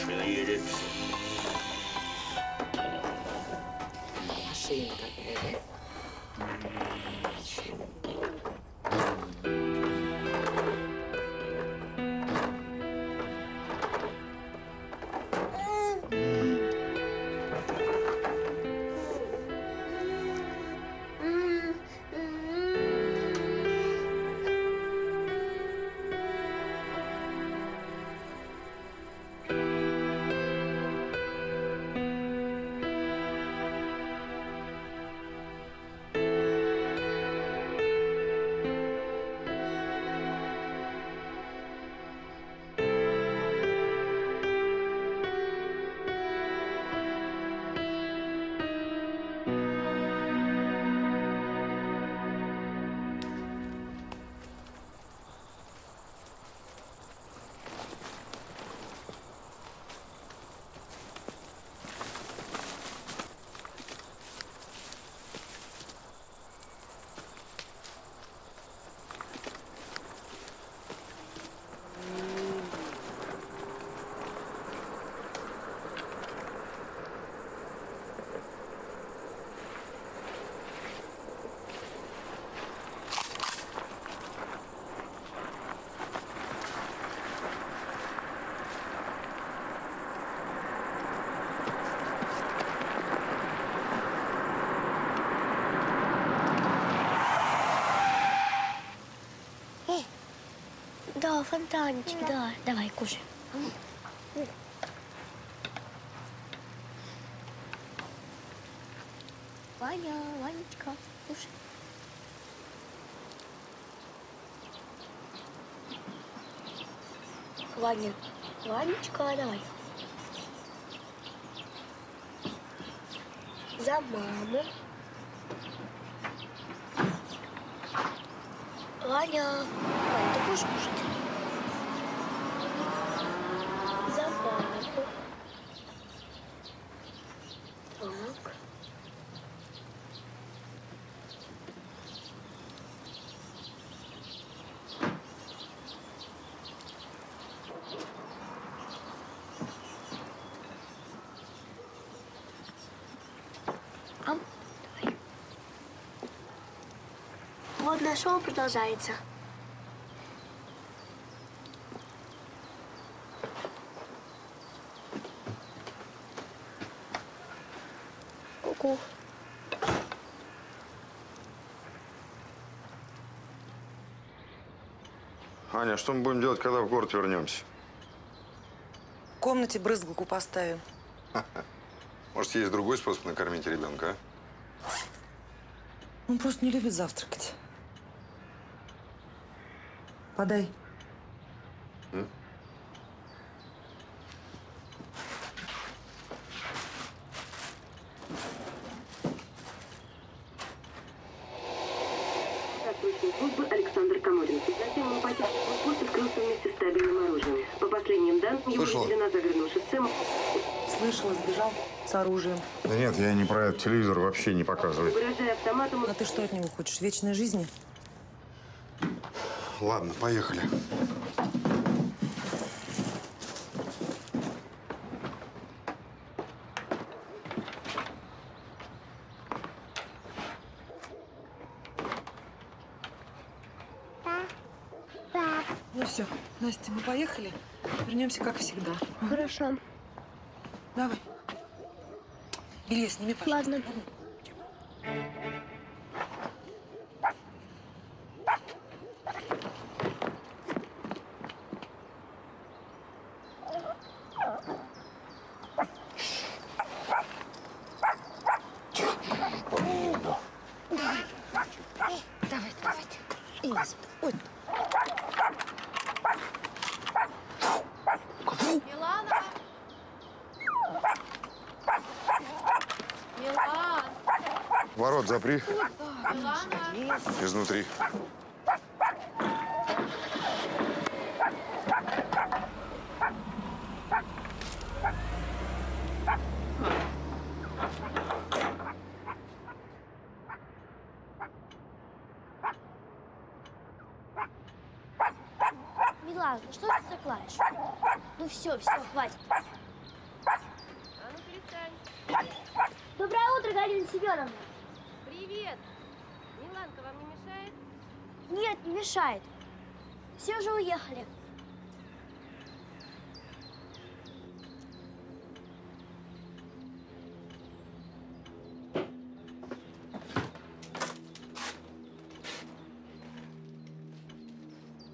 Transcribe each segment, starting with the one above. машина едет. Машинка. Да, фонтанчик, да. Да. Давай, кушай. Ваня, Ванечка, кушай. Ваня, Ванечка, давай. За маму. Ваня, Ваня, ты будешь кушать? Шоу продолжается. Ку-ку. Аня, что мы будем делать, когда в город вернемся? В комнате брызгалку поставим. Может, есть другой способ накормить ребенка, а? Он просто не любит завтракать. Подай. Оружием. Да нет, я не про этот телевизор, вообще не показывает. А ты что от него хочешь? Вечной жизни? Ладно, поехали. Ну все, Настя, мы поехали. Вернемся, как всегда. Хорошо. Давай. Илья, сними, пожалуйста. Ладно. Запри. Изнутри. Милана, ну что ты заплачешь? Ну все, все, хватит. Галина Семеновна. Привет. Миланка вам не мешает? Нет, не мешает. Все же уехали.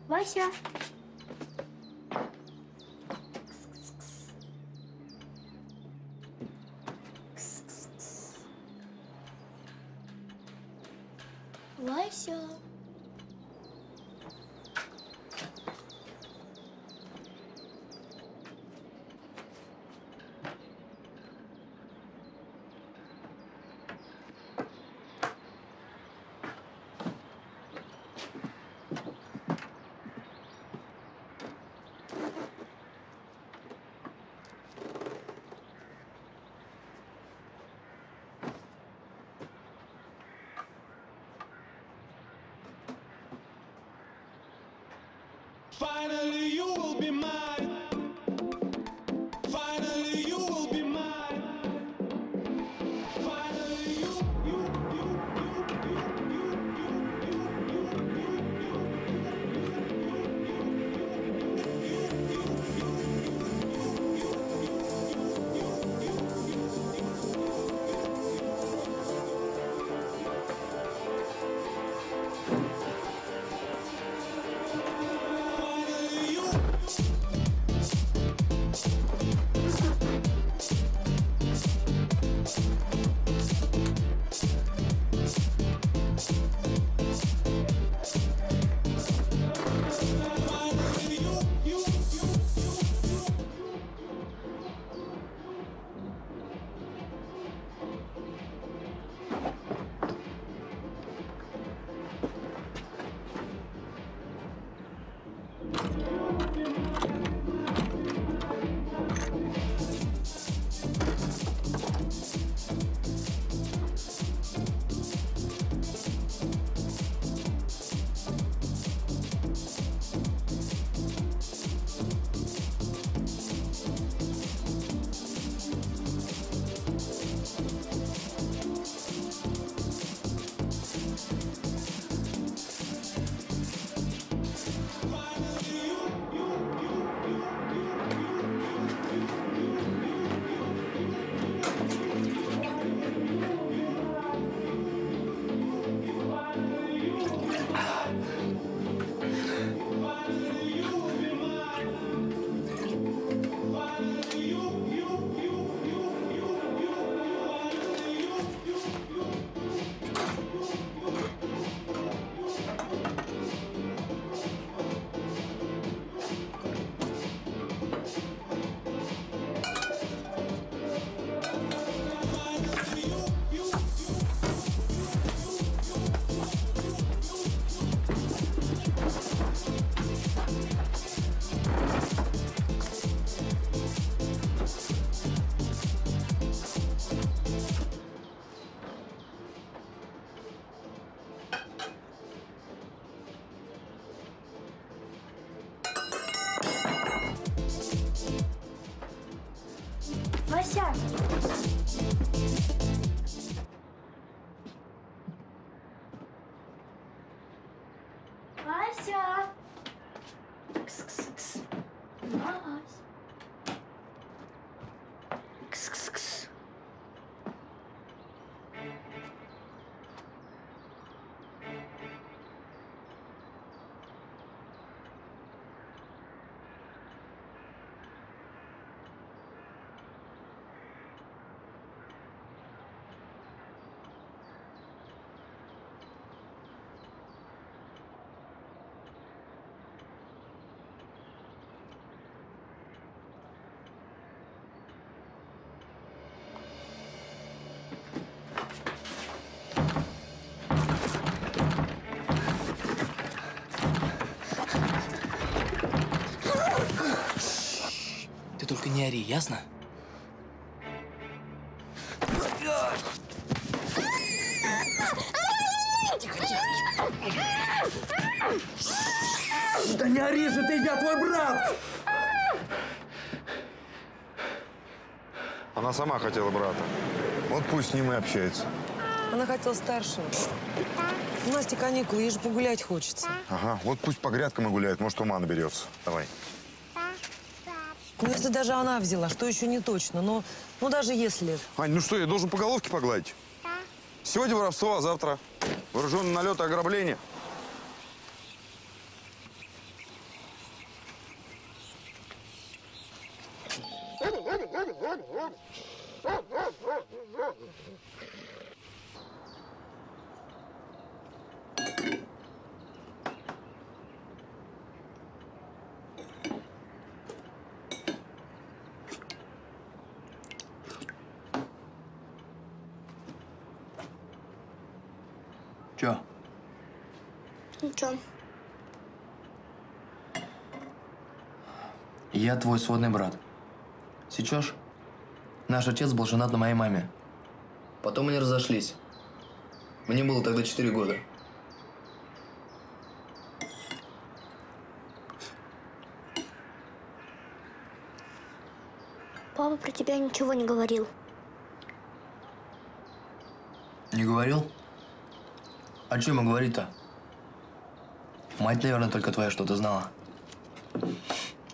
Вася. Вася. Finally, you will be mine. Finally, you will be mine. Finally, Только не ори, ясно? Тихо, тихо. Да не ори же ты, я твой брат! Она Она сама хотела брата. Вот пусть с ним и общается. Она хотела старшего. У Насти каникулы, ей же погулять хочется. Ага, вот пусть по грядкам и гуляет, может, ума наберется. Давай. Ну, если даже она взяла, что еще не точно, но даже если... Ань, ну что, я должен по головке погладить? Сегодня воровство, а завтра вооруженный налет и ограбление. Че? Ничего. Я твой сводный брат. Сечешь? Наш отец был женат на моей маме. Потом они разошлись. Мне было тогда 4 года. Папа про тебя ничего не говорил. Не говорил? О чем ему говорить-то? Мать, наверное, только твоя что-то знала.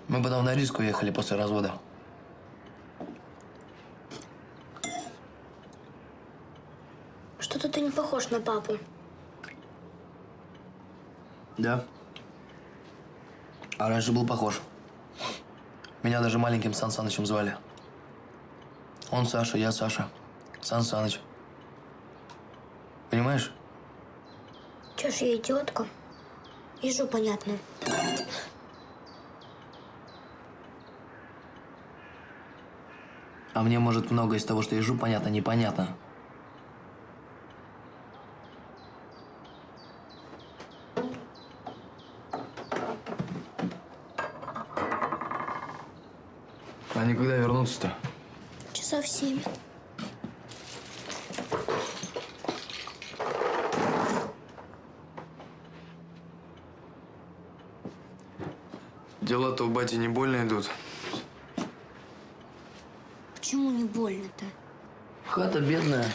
Мы потом в Норильск уехали после развода. Что-то ты не похож на папу. Да. А раньше был похож. Меня даже маленьким Сан Санычем звали. Он Саша, я Саша. Сан Саныч. Понимаешь? Че ж я идиотка? Ежу понятно. А мне, может, многое из того, что ежу понятно, непонятно. Они когда вернутся-то? Часов в 7. Дела-то у бати не больно идут. Почему не больно-то? Хата бедная.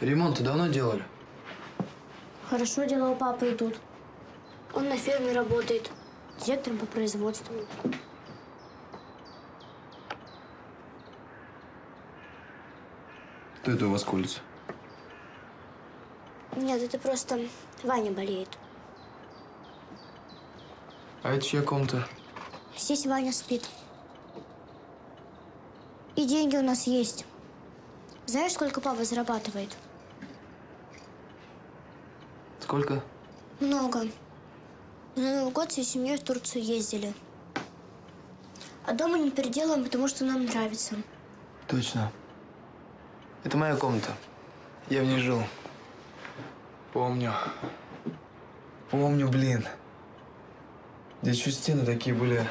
Ремонт-то давно делали? Хорошо дела у папы идут. Он на ферме работает. Директором по производству. Кто это у вас колется? Нет, это просто Ваня болеет. А это чья комната? Здесь Ваня спит. И деньги у нас есть. Знаешь, сколько папа зарабатывает? Сколько? Много. На Новый год всей семьей в Турцию ездили. А дома не переделаем, потому что нам нравится. Точно. Это моя комната. Я в ней жил. Помню. Помню, блин. Здесь еще стены такие были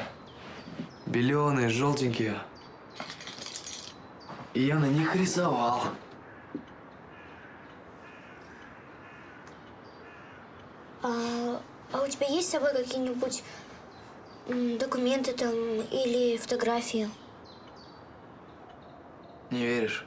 беленые, желтенькие. И я на них рисовал. А у тебя есть с собой какие-нибудь документы там или фотографии? Не веришь?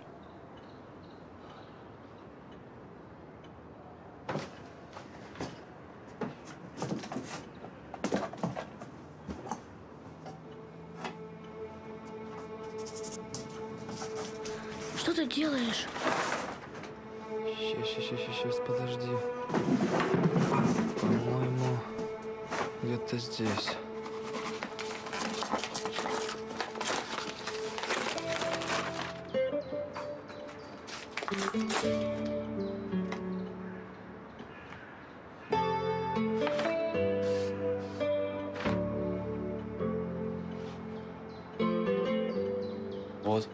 Что ты делаешь? Сейчас, подожди. По-моему, где-то здесь. Вот.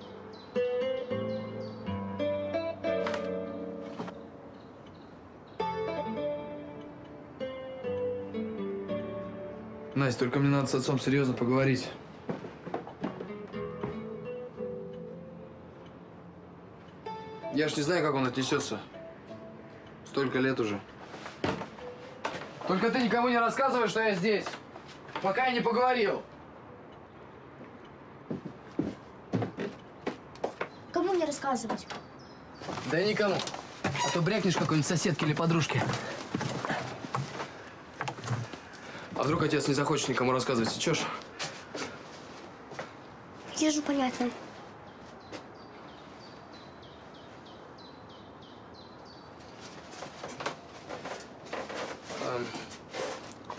Настя, только мне надо с отцом серьезно поговорить. Я ж не знаю, как он отнесется. Столько лет уже. Только ты никому не рассказывай, что я здесь, пока я не поговорил. рассказывать? Да никому. А то брякнешь какой-нибудь соседке или подружке. А вдруг отец не захочет никому рассказывать, сечешь? Я же понятно.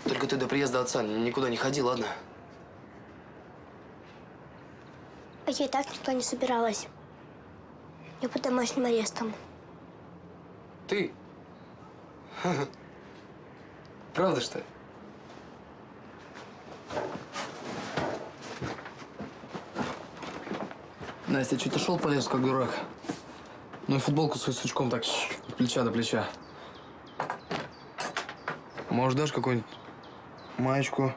Только ты до приезда отца никуда не ходи, ладно? А я и так никуда не собиралась. Я под домашним арестом. Ты? Правда, что ли? Настя, что-то шел по лесу, как дурак. Ну и футболку с сучком так, от плеча до плеча. Может, дашь какую-нибудь маечку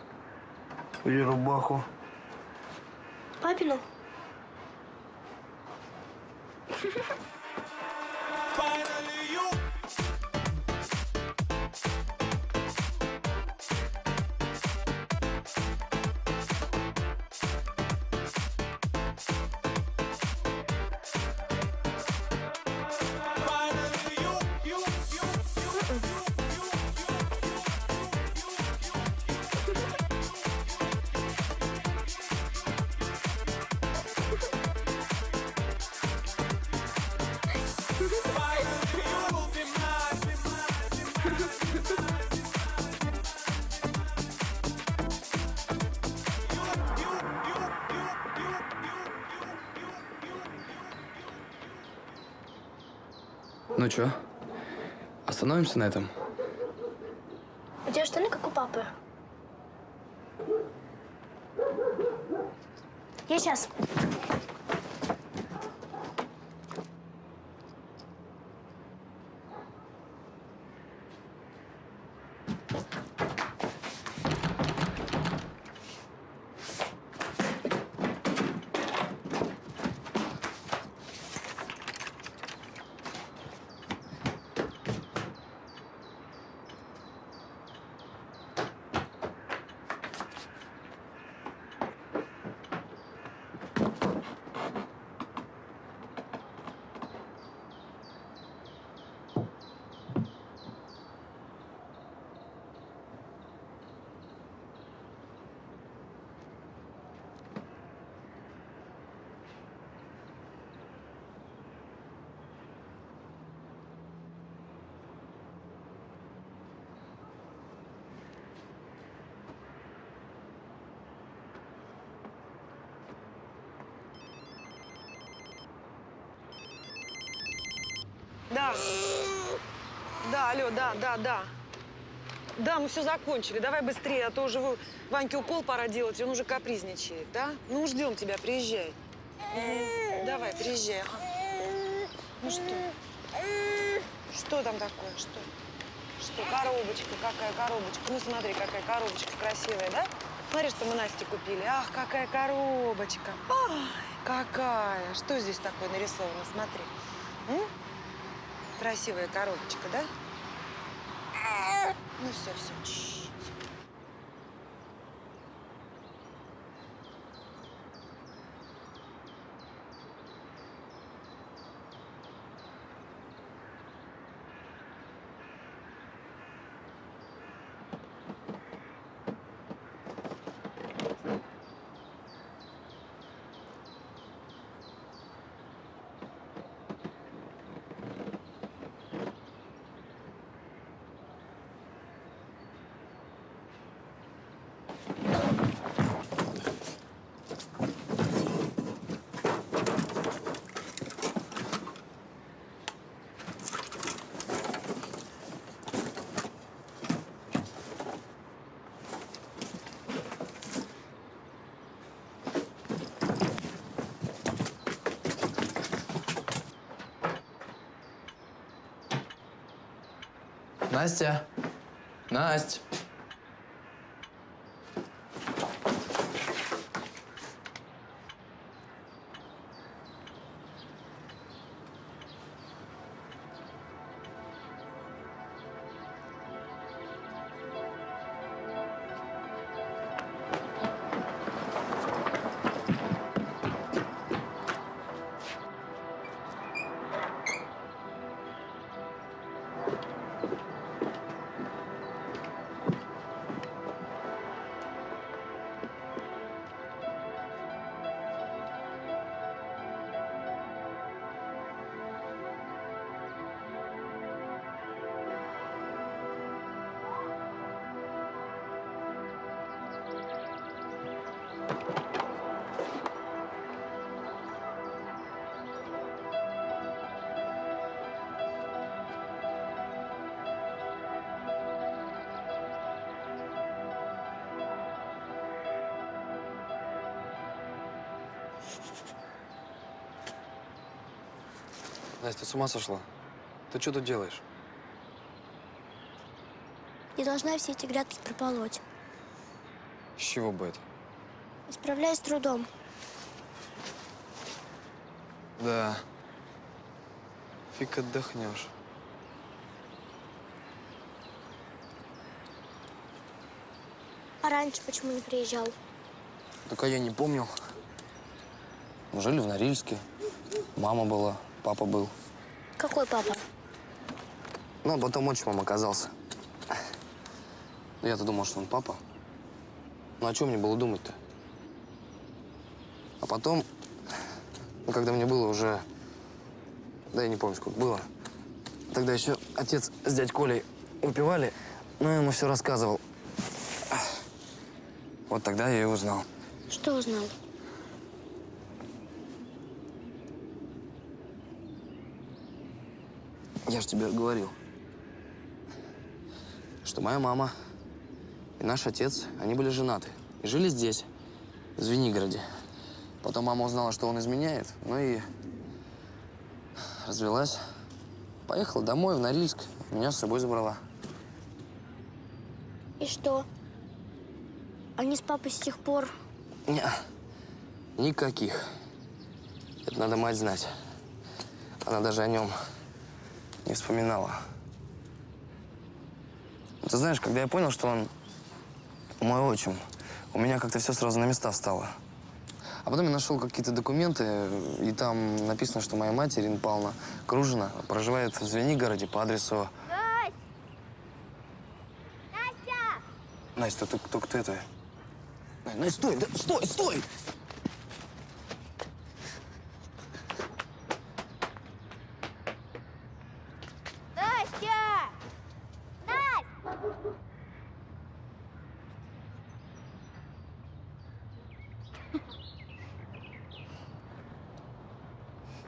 или рубаху? Папину? Ну что, остановимся на этом? У тебя штаны, как у папы. Я сейчас. Да, алло, да. Да, мы все закончили. Давай быстрее, а то уже Ваньке укол пора делать, и он уже капризничает, да? Ну, ждем тебя, приезжай. Давай, приезжай. Ага. Ну что? Что там такое? Что? Что? Коробочка. Ну, смотри, какая коробочка красивая, да? Смотри, что мы Насте купили. Ах, какая коробочка. Ай, какая. Что здесь такое нарисовано? Смотри. Красивая коробочка, да? Ну все. Настя! Настя! Настя, ты с ума сошла? Ты что тут делаешь? Я должна все эти грядки прополоть. С чего бы это? Справляюсь с трудом. Да. Фиг отдохнешь. А раньше почему не приезжал? Так а я не помнил. Мы жили в Норильске. Мама была, папа был. Какой папа? Ну, а потом отчимом оказался. Я-то думал, что он папа. Ну, о чем мне было думать-то? А потом, ну, когда мне было уже… Да я не помню, сколько было. Тогда еще отец с дядей Колей выпивали, но я ему все рассказывал. Вот тогда я и узнал. Что узнал? Я же тебе говорил, что моя мама и наш отец, они были женаты и жили здесь, в Звенигороде. Потом мама узнала, что он изменяет, ну и развелась. Поехала домой, в Норильск, меня с собой забрала. И что? Они с папой с тех пор… Нет, никаких. Это надо мать знать. Она даже о нем не вспоминала. Ты знаешь, когда я понял, что он мой отчим, у меня как-то все сразу на места встало. А потом я нашел какие-то документы, и там написано, что моя мать, Ирина Павловна Кружина, проживает в Звенигороде по адресу… Настя! Настя! Настя, ты кто это? Настя, стой! Да, стой! Стой! Настя! Настя!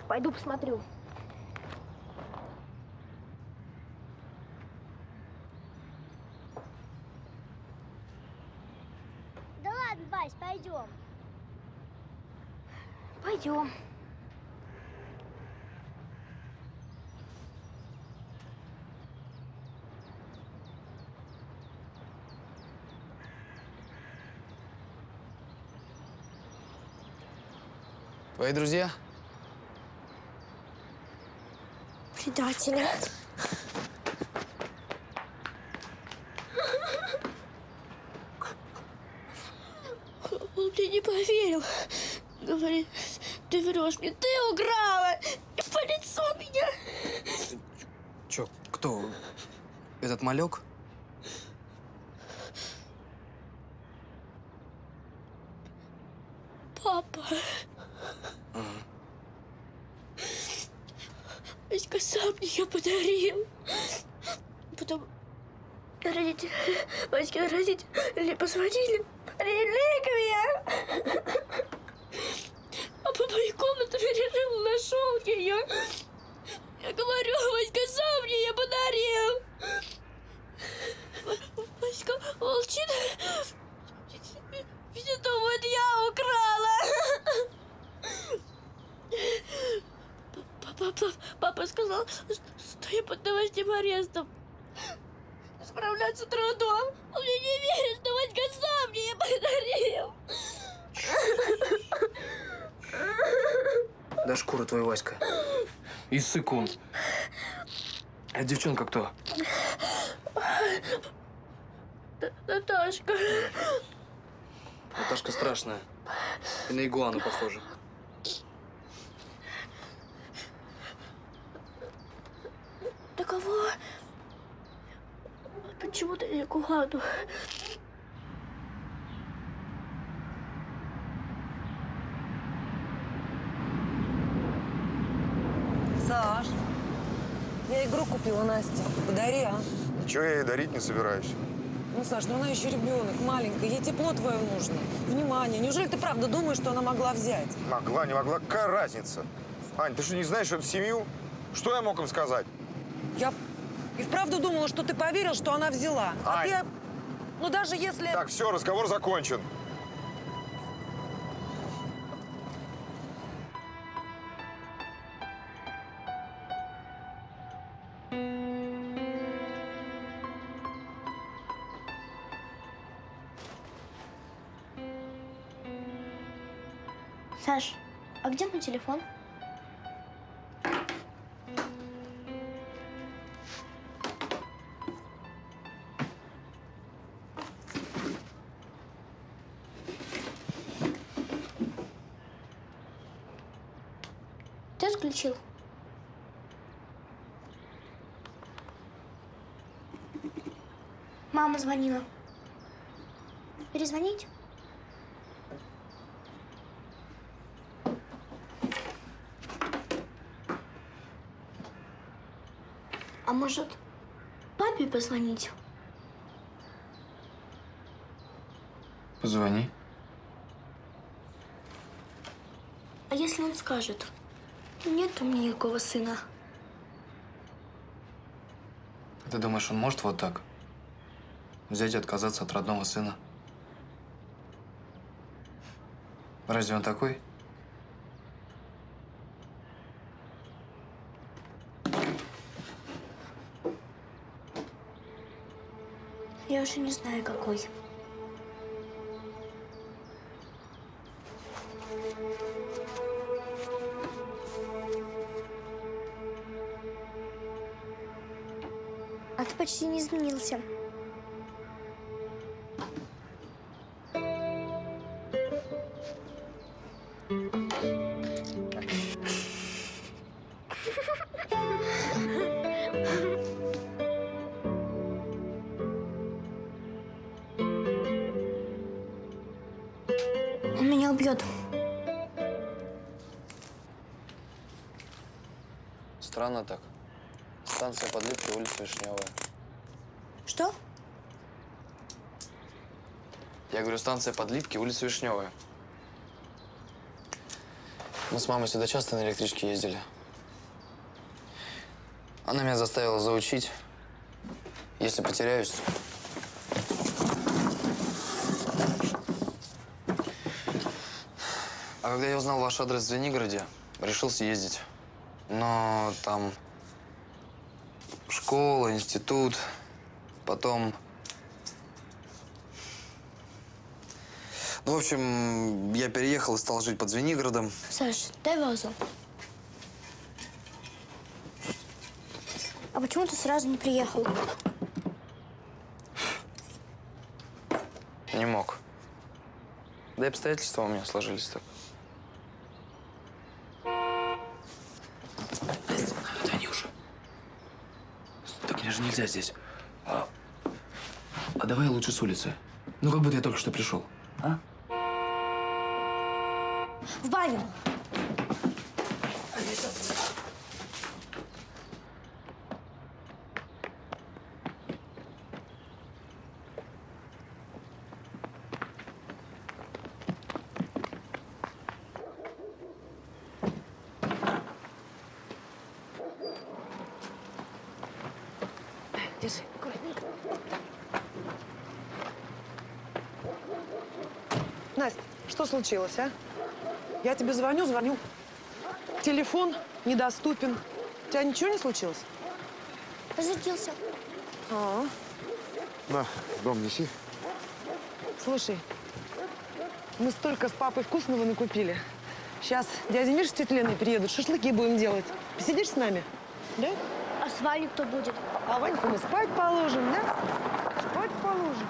Пойду посмотрю. Да ладно, Вась, пойдем. Пойдем. Твои друзья? Предатели. Он мне не поверил. Говорит, ты врешь мне, ты уграла. По лицу меня. Че, кто? Этот малек? Папа. Васька сам ее подарил. Потом родители, Васькины родители позвонили. Реликвия! А по моей комнате перерыл, нашел ее. Я говорю, Васька сам мне ее подарил. Васька молчит. Все думают, я украла. Папа сказал, что я под домашним арестом. Справляться трудом. Он мне не верит, что Васька сам мне подарил. Да шкура твоя, Васька. И сык он. А девчонка кто? Наташка. Наташка страшная. И на игуану похожа. Да кого? Почему ты не кухану? Саш, я игру купила Насте. Подари, а? Ничего я ей дарить не собираюсь. Ну, Саш, ну она еще ребенок, маленькая. Ей тепло твое нужно. Внимание. Неужели ты правда думаешь, что она могла взять? Могла, не могла. Какая разница? Ань, ты что, не знаешь эту семью? Что я мог им сказать? Я и вправду думала, что ты поверил, что она взяла. А ты… Ну, даже если… Так, все, разговор закончен. Саш, а где мой телефон? Ты отключил? Мама звонила. Перезвонить? А может, папе позвонить? Позвони. А если он скажет, нет у меня никакого сына? Ты думаешь, он может вот так взять и отказаться от родного сына? Разве он такой? Я уже не знаю, какой. А ты почти не изменился. Странно так. Станция Подлипки, улица Вишневая. Что? Я говорю, станция Подлипки, улица Вишневая. Мы с мамой сюда часто на электричке ездили. Она меня заставила заучить. Если потеряюсь, а когда я узнал ваш адрес в Звенигороде, решил съездить. Но там школа, институт, потом… Ну, в общем, я переехал и стал жить под Звенигородом. Саш, дай вазу. А почему ты сразу не приехал? Не мог. Да и обстоятельства у меня сложились так. Нельзя здесь. А давай лучше с улицы. Ну, как будто я только что пришел. А? В баню! Что случилось, а? Я тебе звоню. Телефон недоступен. У тебя ничего не случилось? Разлетелся. А-а-а. На, дом неси. Слушай, мы столько с папой вкусного накупили. Сейчас дядя Миша с тетей Леной приедут, шашлыки будем делать. Посидишь с нами? Да? А с Ваней кто будет? А Ваньку мы спать положим, да? Спать положим.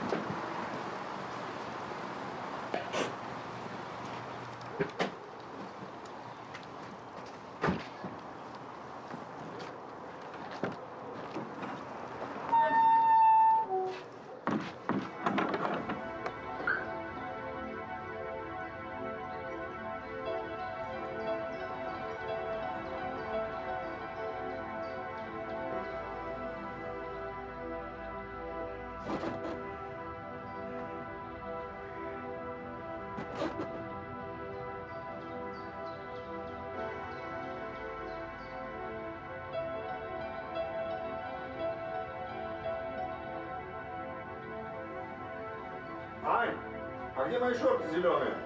Где мои шорты зеленые?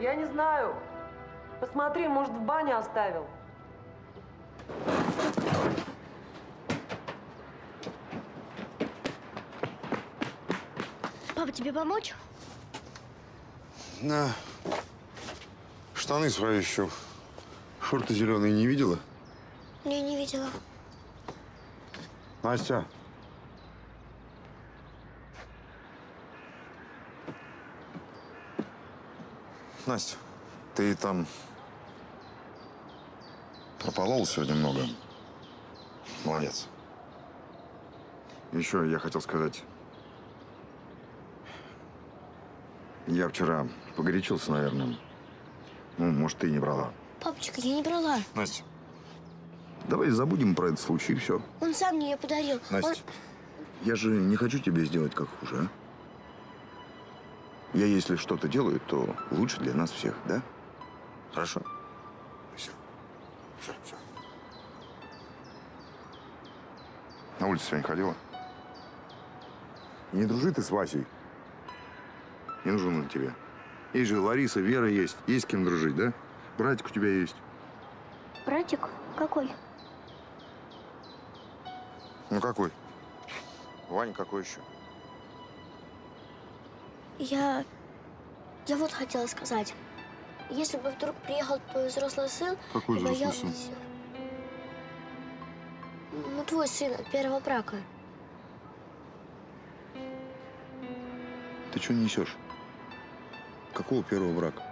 Я не знаю. Посмотри, может, в бане оставил. Папа, тебе помочь? Да. штаны свои ищу. Шорты зеленые не видела? Не, не видела. Настя. Настя, ты там прополола сегодня много. Молодец. Еще я хотел сказать. Я вчера погорячился, наверное. Ну, может, ты и не брала. Папочка, я не брала. Настя, давай забудем про этот случай и все. Он сам мне ее подарил. Настя, я же не хочу тебе сделать как хуже, а? Я если что-то делаю, то лучше для нас всех, да? Хорошо? Все. Все. На улицу сегодня ходила? Не дружи ты с Васей. Не нужен он тебе. Есть же Лариса, Вера есть. Есть с кем дружить, да? Братик у тебя есть. Братик? Какой? Ну, какой? Вань, какой еще? Я вот хотела сказать. Если бы вдруг приехал твой взрослый сын… Какой взрослый сын? Ну, твой сын от первого брака. Ты что несешь? Какого первого брака?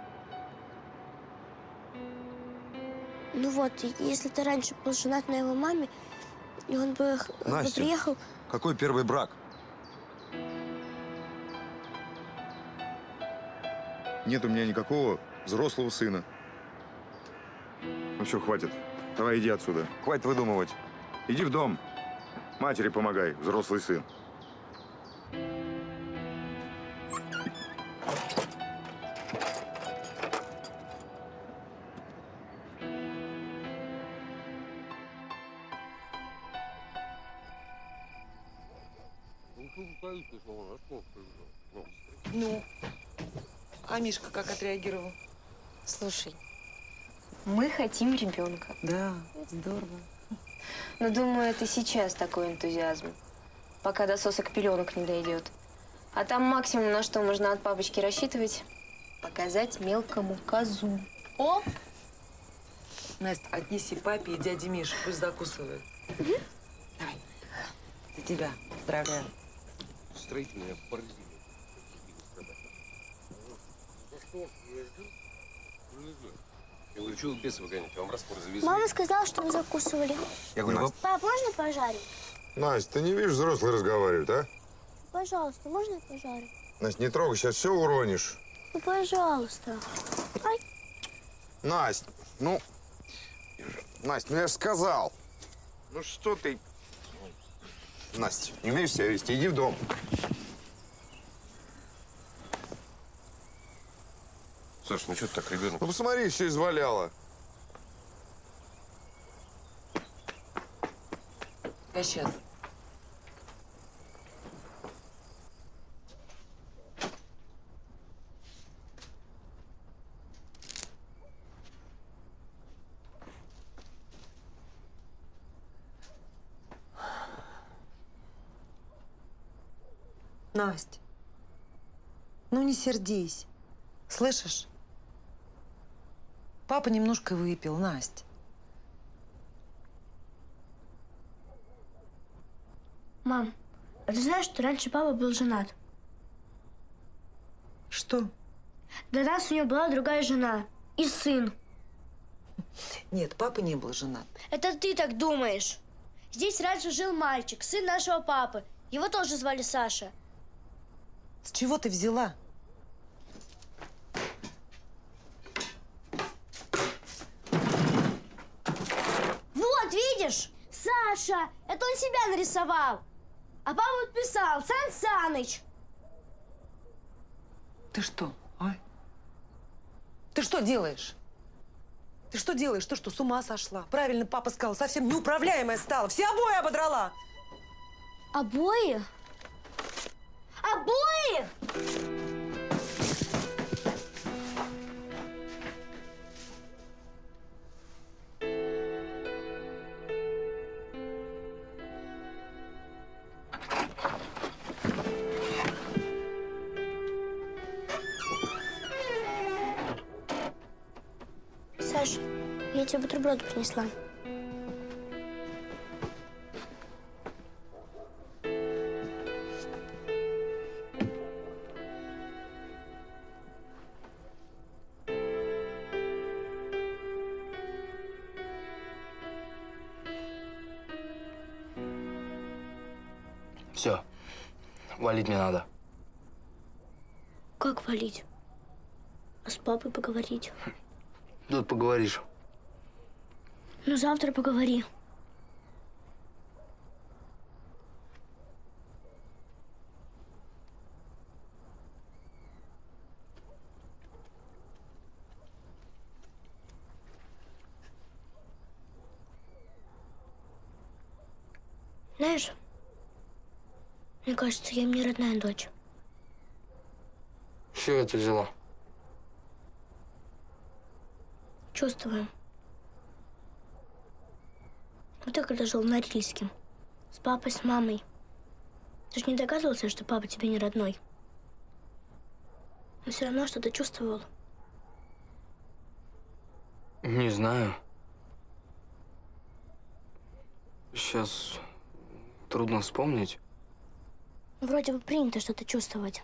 Ну вот, если ты раньше был женат на его маме, и он бы приехал… Какой первый брак? Нет у меня никакого взрослого сына. Ну все, хватит. Давай иди отсюда. Хватит выдумывать. Иди в дом. Матери помогай, взрослый сын. Ну, а Мишка как отреагировал? Слушай, мы хотим ребенка. Да, здорово. Но думаю, это сейчас такой энтузиазм, пока до сосок пеленок не дойдет. А там максимум, на что можно от папочки рассчитывать, показать мелкому козу. О! Настя, отнеси папе и дяде Мише, пусть закусывают. Угу. Давай. За тебя. Поздравляю. Строительная паразита. Я говорю, что вы бесы выгоняете? Вам раствор завезли. Мама сказала, что мы закусывали. Я говорю, пап, можно пожарить? Настя, ты не видишь, взрослые разговаривают, а? Пожалуйста, можно я пожарю? Настя, не трогай, сейчас все уронишь. Ну, пожалуйста. Ай. Настя, ну… Настя, ну я же сказал. Ну что ты… Настя, не умеешь себя вести, иди в дом. Саша, ну что ты так, ребенок? Ну посмотри, все изваляло. Я сейчас. Настя, ну не сердись, слышишь? Папа немножко выпил, Настя. Мам, а ты знаешь, что раньше папа был женат? Что? До нас у него была другая жена и сын. Нет, папа не был женат. Это ты так думаешь. Здесь раньше жил мальчик, сын нашего папы. Его тоже звали Саша. С чего ты взяла? Вот, видишь? Саша! Это он себя нарисовал. А папа подписал. Сан Саныч. Ты что, а? Ты что делаешь? Ты что делаешь? Ты что, с ума сошла? Правильно папа сказал. Совсем неуправляемая стала. Все обои ободрала. Обои? Обои! я тебе бутерброды принесла. Все, валить мне надо. Как валить? А с папой поговорить? Тут поговоришь. Ну, завтра поговори. Знаешь, мне кажется, я им не родная дочь. С чего это взяла? Чувствую. Вот я когда жил в Норильске. С папой, с мамой. Ты же не догадывался, что папа тебе не родной. Но все равно что-то чувствовал. Не знаю. Сейчас трудно вспомнить. Вроде бы принято что-то чувствовать.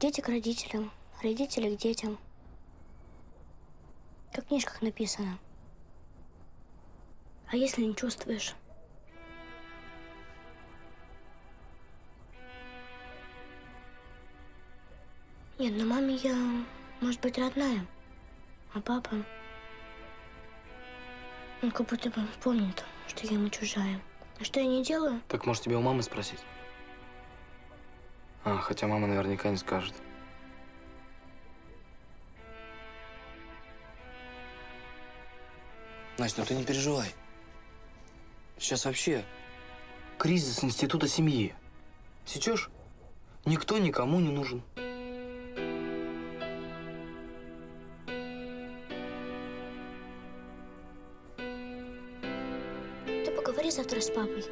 Дети к родителям, родители к детям. Как в книжках написано. А если не чувствуешь? Нет, ну маме я, может быть, родная, а папа, он как будто бы помнит, что я ему чужая. А что я не делаю? Так, может, тебе у мамы спросить? А, хотя мама наверняка не скажет. Настя, ну ты не переживай. Сейчас вообще кризис института семьи. Сейчас никто никому не нужен. Ты поговори завтра с папой.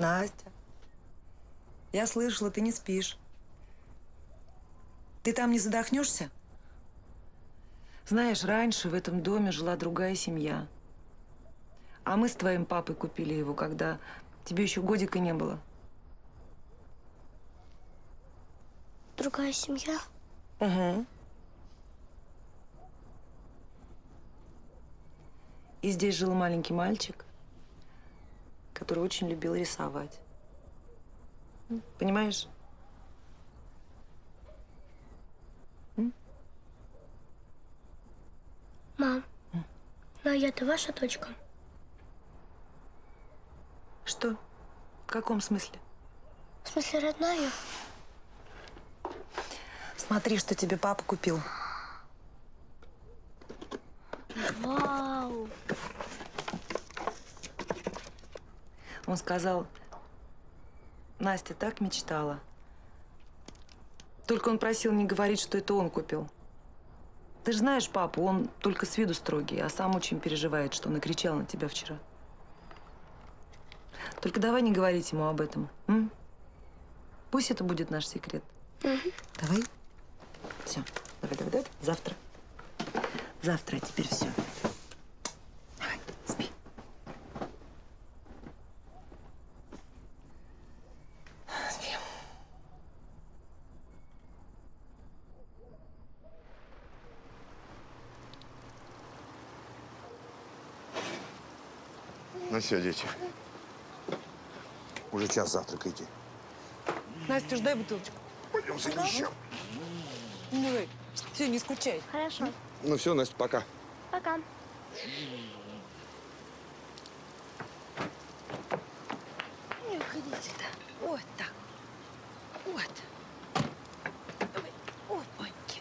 Настя, я слышала, ты не спишь. Ты там не задохнешься? Знаешь, раньше в этом доме жила другая семья. А мы с твоим папой купили его, когда тебе еще годика не было. Другая семья? Угу. И здесь жил маленький мальчик, который очень любил рисовать. Понимаешь? Мам, ну а я-то ваша дочка? Что? В каком смысле? В смысле родная? Смотри, что тебе папа купил. Вау! Он сказал, Настя так мечтала. Только он просил не говорить, что это он купил. Ты же знаешь папу, он только с виду строгий, а сам очень переживает, что накричал на тебя вчера. Только давай не говорить ему об этом. М? Пусть это будет наш секрет. Угу. Давай. Все. Давай. Завтра. Завтра, а теперь все. Все, дети. Уже час завтрака идти. Настя, дай бутылочку. Пойдем еще. Давай. Все, не скучай. Хорошо. Ну все, Настя, пока. Пока. Не уходи всегда. Вот так. Вот. Давай. Опаньки.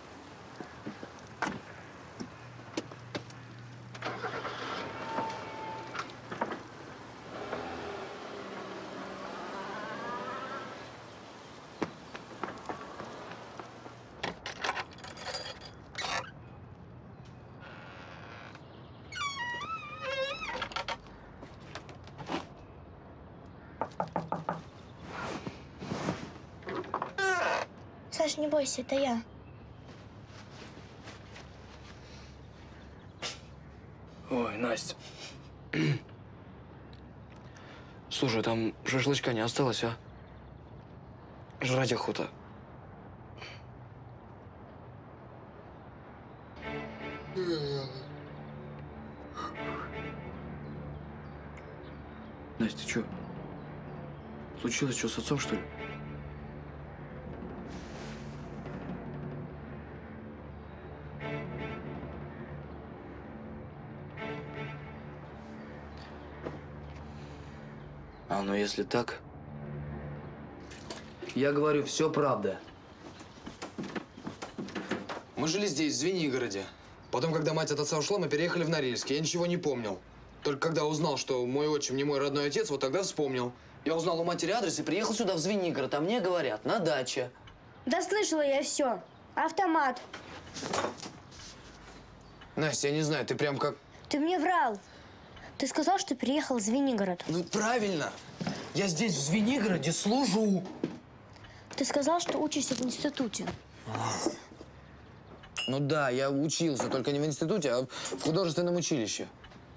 Саш, не бойся, это я. Ой, Настя. Слушай, там шашлычка не осталось, а? Жрать охота. Настя, что? Случилось что, с отцом, что ли? Но если так, я говорю, все правда. Мы жили здесь, в Звенигороде. Потом, когда мать от отца ушла, мы переехали в Норильск. Я ничего не помнил. Только когда узнал, что мой отчим не мой родной отец, вот тогда вспомнил. Я узнал у матери адрес и приехал сюда, в Звенигород. А мне говорят, на даче. Да слышала я все. Автомат. Настя, я не знаю, ты прям как… Ты мне врал. Ты сказал, что переехал в Звенигород. Ну, правильно. Я здесь, в Звенигороде, служу. Ты сказал, что учишься в институте. Ну да, я учился, только не в институте, а в художественном училище.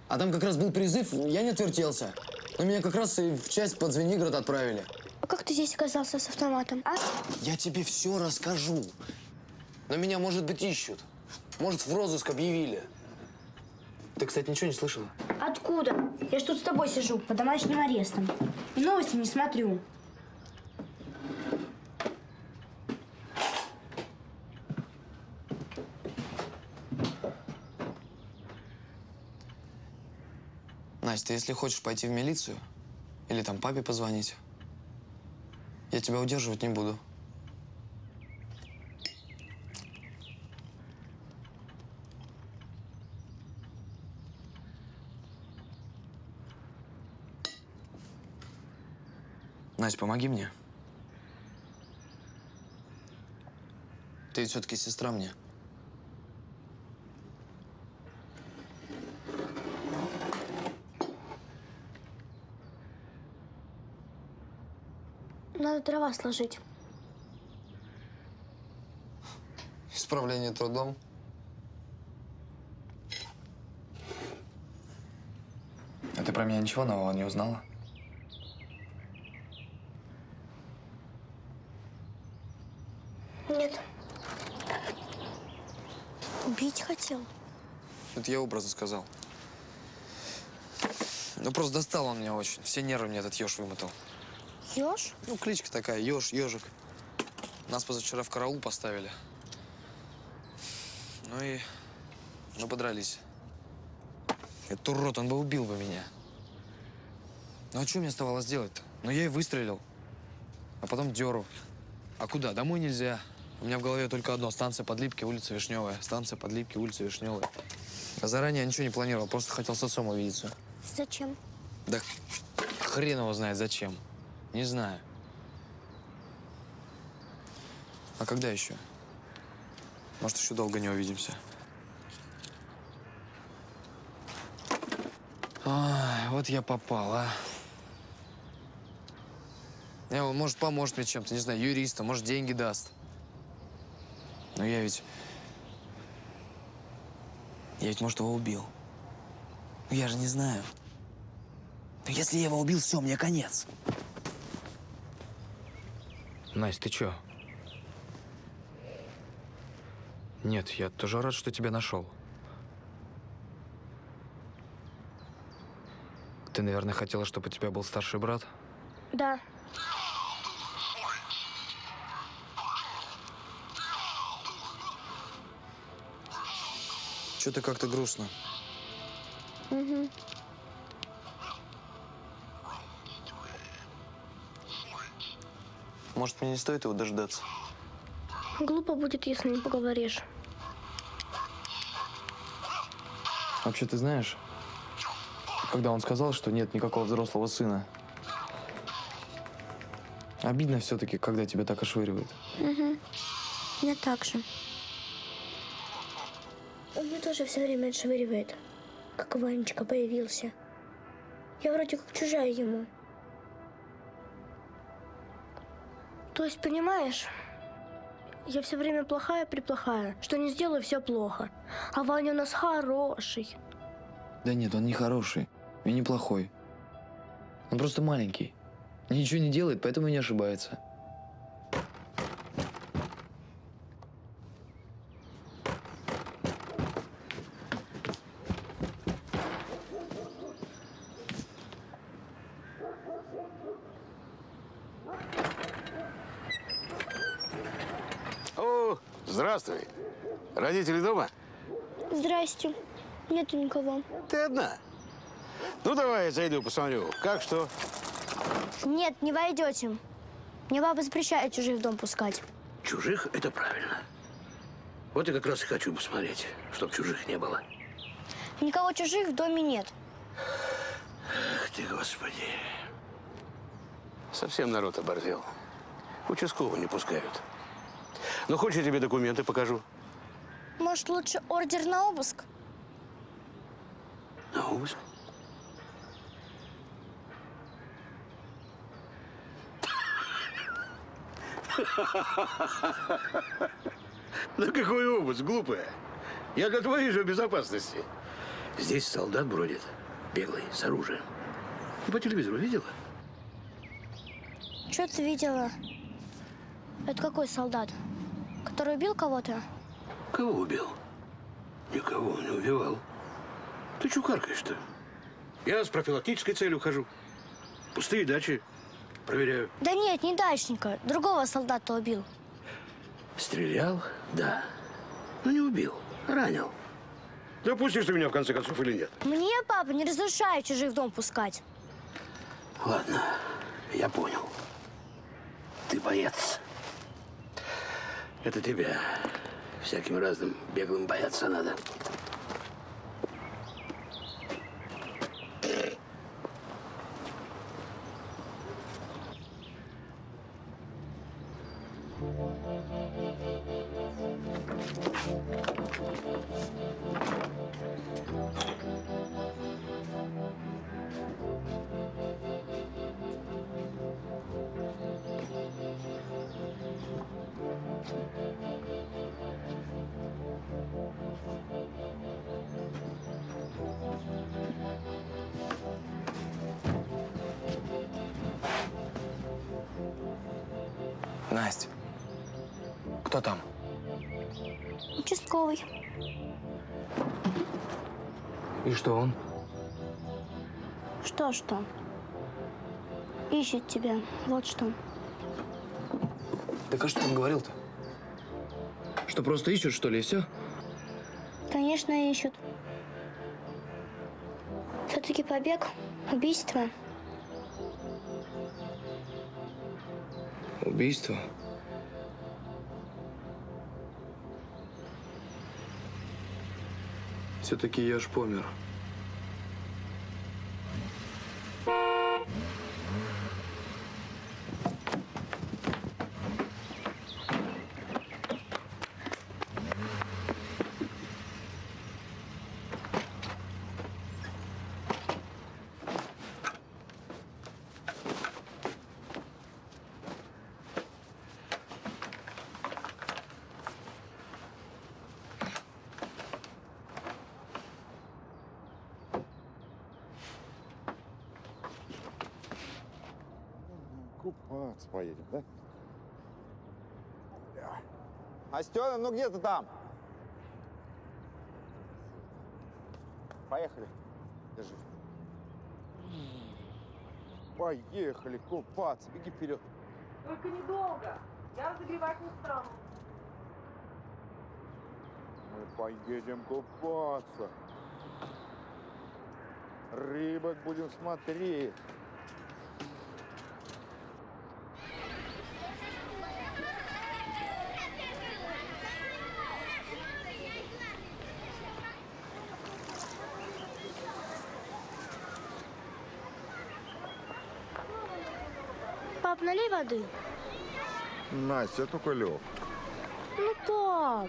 А там как раз был призыв, я не отвертелся. Но меня как раз и в часть под Звенигород отправили. А как ты здесь оказался с автоматом, а? Я тебе все расскажу. Но меня, может быть, ищут. Может, в розыск объявили. Ты, кстати, ничего не слышала? Откуда? Я ж тут с тобой сижу, под домашним арестом. И новости не смотрю. Настя, если хочешь пойти в милицию, или там папе позвонить, я тебя удерживать не буду. Настя, помоги мне. Ты все-таки сестра мне. Надо дрова сложить. Исправление трудом. А ты про меня ничего нового не узнала? Нет. Убить хотел. Это я образно сказал. Ну, просто достал он меня очень. Все нервы мне этот еж вымотал. Еж? Ну, кличка такая, еж, ежик. Нас позавчера в караул поставили. Ну и… ну, подрались. Этот урод, он бы убил бы меня. Ну, а что мне оставалось делать-то? Ну, я и выстрелил. А потом дёру. А куда? Домой нельзя. У меня в голове только одно. Станция Подлипки, улица Вишневая. Станция Подлипки, улица Вишневая. А заранее я ничего не планировал. Просто хотел с отцом увидеться. Зачем? Да хрен его знает зачем. Не знаю. А когда еще? Может, еще долго не увидимся. Ай, вот я попал, а. Может, поможет мне чем-то, не знаю, юристом, может, деньги даст. Но я ведь… может, его убил. Я же не знаю. Но если я его убил, все, мне конец. Настя, ты чё? Нет, я тоже рад, что тебя нашел. Ты, наверное, хотела, чтобы у тебя был старший брат? Да. Что-то как-то грустно. Угу. Может, мне не стоит его дождаться? Глупо будет, если не поговоришь. Вообще, ты знаешь, когда он сказал, что нет никакого взрослого сына, обидно все-таки, когда тебя так ошвыривают. Угу. Мне так же. Он меня тоже все время отшвыривает, как Ванечка появился. Я вроде как чужая ему. То есть, понимаешь, я все время плохая-преплохая. Что не сделаю, все плохо. А Ваня у нас хороший. Да нет, он не хороший и не плохой. Он просто маленький. Ничего не делает, поэтому и не ошибается. Здравствуй. Родители дома? Здрасте. Нету никого. Ты одна? Ну, давай я зайду, посмотрю. Как что? Нет, не войдете. Мне баба запрещает чужих в дом пускать. Чужих – это правильно. Вот я как раз и хочу посмотреть, чтоб чужих не было. Никого чужих в доме нет. Ах ты, Господи. Совсем народ оборзел. Участкового не пускают. Ну, хочешь, я тебе документы покажу? Может, лучше ордер на обыск? На обыск? Да какой обыск, глупая? Я для твоей же безопасности. Здесь солдат бродит, беглый, с оружием. Ты по телевизору видела? Что-то видела. Это какой солдат? Который убил кого-то? Кого убил? Никого он не убивал. Ты чё каркаешь-то? Я с профилактической целью хожу. Пустые дачи проверяю. Да нет, не дачника. Другого солдата убил. Стрелял? Да. Но не убил. Ранил. Да пустишь ты меня, в конце концов, или нет? Мне, папа, не разрешает чужих в дом пускать. Ладно, я понял. Ты боец. Это тебя всяким разным беглым бояться надо. Настя, кто там? Участковый. И что он? Что? Ищет тебя, вот что. Так а что он говорил-то? Что, просто ищут, что ли, и все? Конечно, ищут. Все-таки побег, убийство. Убийство? Все-таки я ж помер. Поедем, да? Остёна, ну где ты там? Поехали. Держи. Поехали купаться. Беги вперед. Только недолго. Я разогревать не стану. Мы поедем купаться. Рыбок будем смотреть. Пап, налей воды. Настя, я только лег. Ну, пап.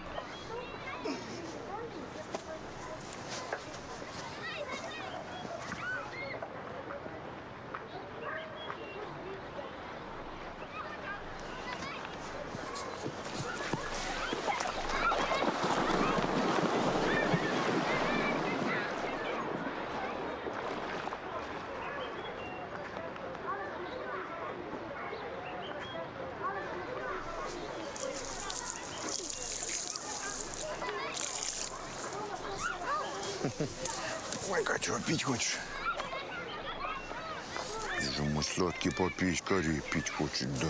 Ванька, чего пить хочешь? Ему сладкий попить, скорее пить хочет, да.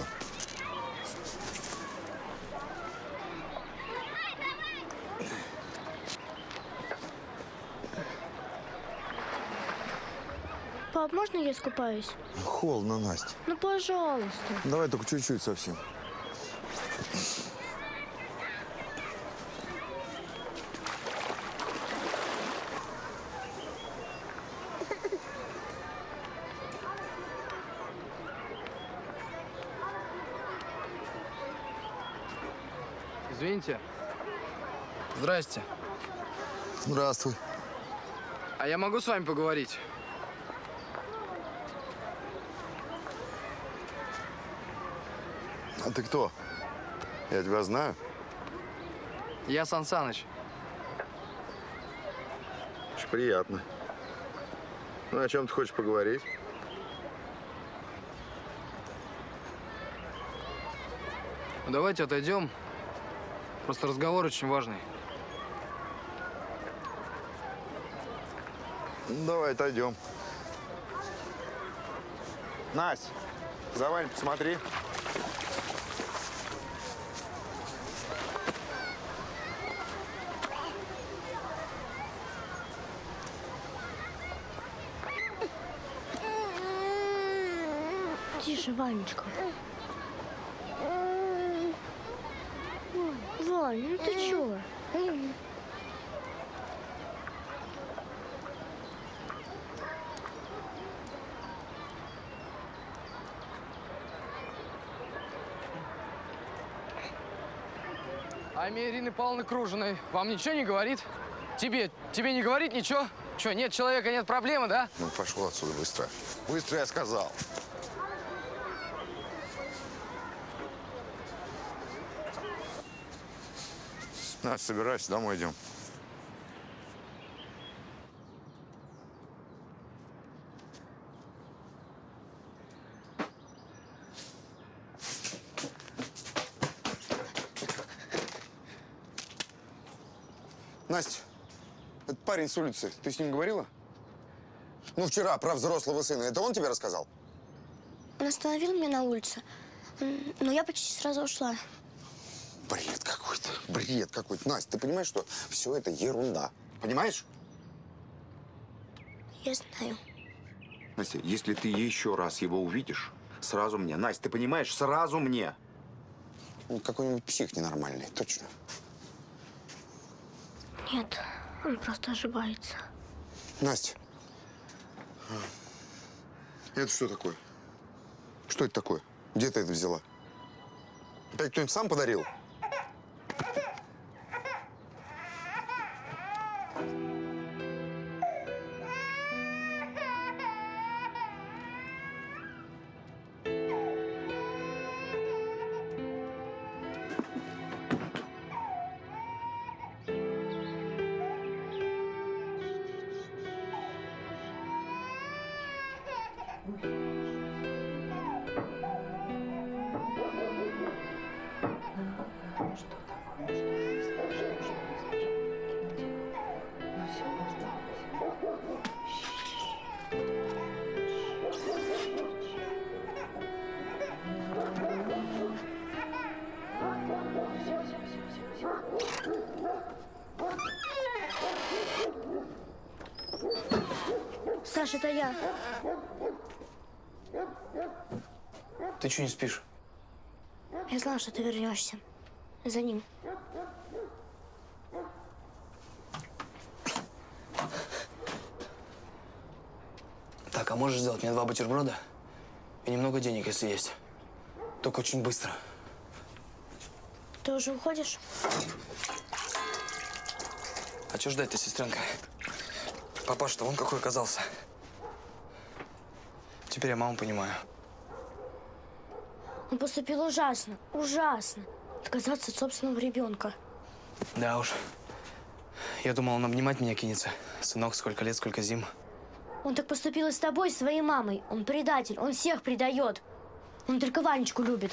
Пап, можно я искупаюсь? Холодно, Настя. Ну, пожалуйста. Давай только чуть-чуть совсем. Извините. Здрасте. Здравствуй. А я могу с вами поговорить? А ты кто? Я тебя знаю. Я Сан Саныч. Очень приятно. Ну, о чем ты хочешь поговорить? Ну, давайте отойдем. Просто разговор очень важный. Ну, давай отойдем. Настя, за Ваней посмотри. Тише, Ванечка. Вань, ну ты чего? А имя Ирины Павловны Кружиной вам ничего не говорит? Тебе не говорит ничего? Что, нет человека, нет проблемы, да? Ну, пошел отсюда быстро. Быстро, я сказал. Настя, собирайся, домой идем. Настя, этот парень с улицы, ты с ним говорила? Ну, вчера про взрослого сына. Это он тебе рассказал? Он остановил меня на улице, но я почти сразу ушла. Бред какой-то, бред какой-то. Настя, ты понимаешь, что все это ерунда? Понимаешь? Я знаю. Настя, если ты еще раз его увидишь, сразу мне. Настя, ты понимаешь, сразу мне. Ну, какой-нибудь псих ненормальный, точно. Нет, он просто ошибается. Настя, это что такое? Что это такое? Где ты это взяла? Опять кто-нибудь сам подарил? Что такое? Что такое? спишь, это я. Ты чего не спишь? Я знала, что ты вернешься. За ним. Так, а можешь сделать мне 2 бутерброда и немного денег, если есть? Только очень быстро. Ты уже уходишь? А чего ждать-то, сестренка? Папаша-то вон какой оказался. Теперь я маму понимаю. Он поступил ужасно, ужасно. Отказаться от собственного ребенка. Да уж. Я думал, он обнимать меня кинется. Сынок, сколько лет, сколько зим. Он так поступил и с тобой, и с своей мамой. Он предатель, он всех предает. Он только Ванечку любит.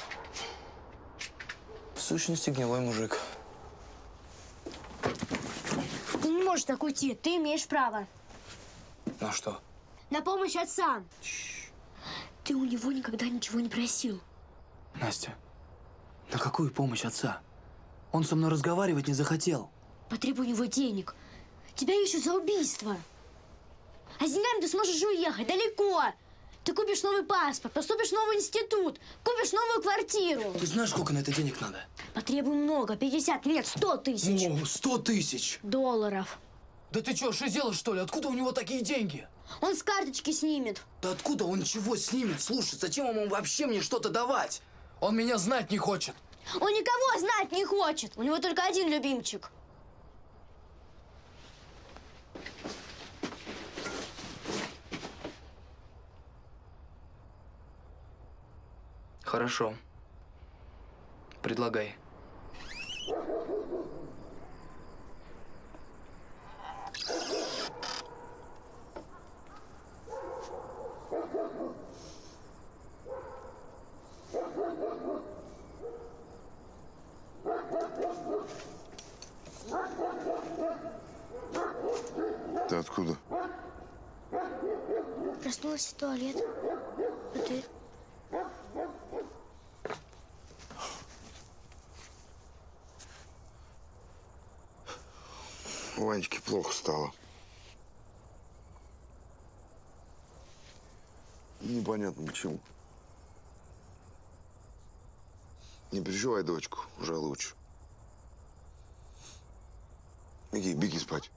В сущности, гнилой мужик. Ты не можешь так уйти, ты имеешь право. На что? На помощь отца. Ты у него никогда ничего не просил. Настя, на какую помощь отца? Он со мной разговаривать не захотел. Потребуй у него денег. Тебя ищут за убийство. А с деньгами ты сможешь уехать далеко. Ты купишь новый паспорт, поступишь в новый институт, купишь новую квартиру. Ты знаешь, сколько на это денег надо? Потребуй много. 50, нет, 100 тысяч. О, 100 тысяч? Долларов. Да ты что, шизела, что ли? Откуда у него такие деньги? Он с карточки снимет. Да откуда он чего снимет? Слушай, зачем ему вообще мне что-то давать? Он меня знать не хочет. Он никого знать не хочет. У него только один любимчик. Хорошо. Предлагай. Ты откуда? Проснулась в туалет. А ты? Ванечке плохо стало. Непонятно почему. Не переживай, дочку, уже лучше. Беги, беги спать.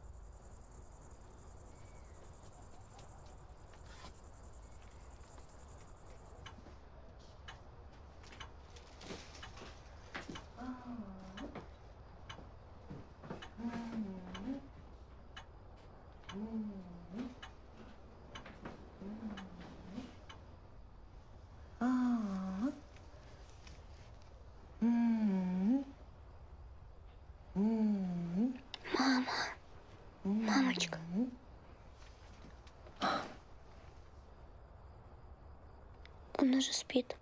Она же спит.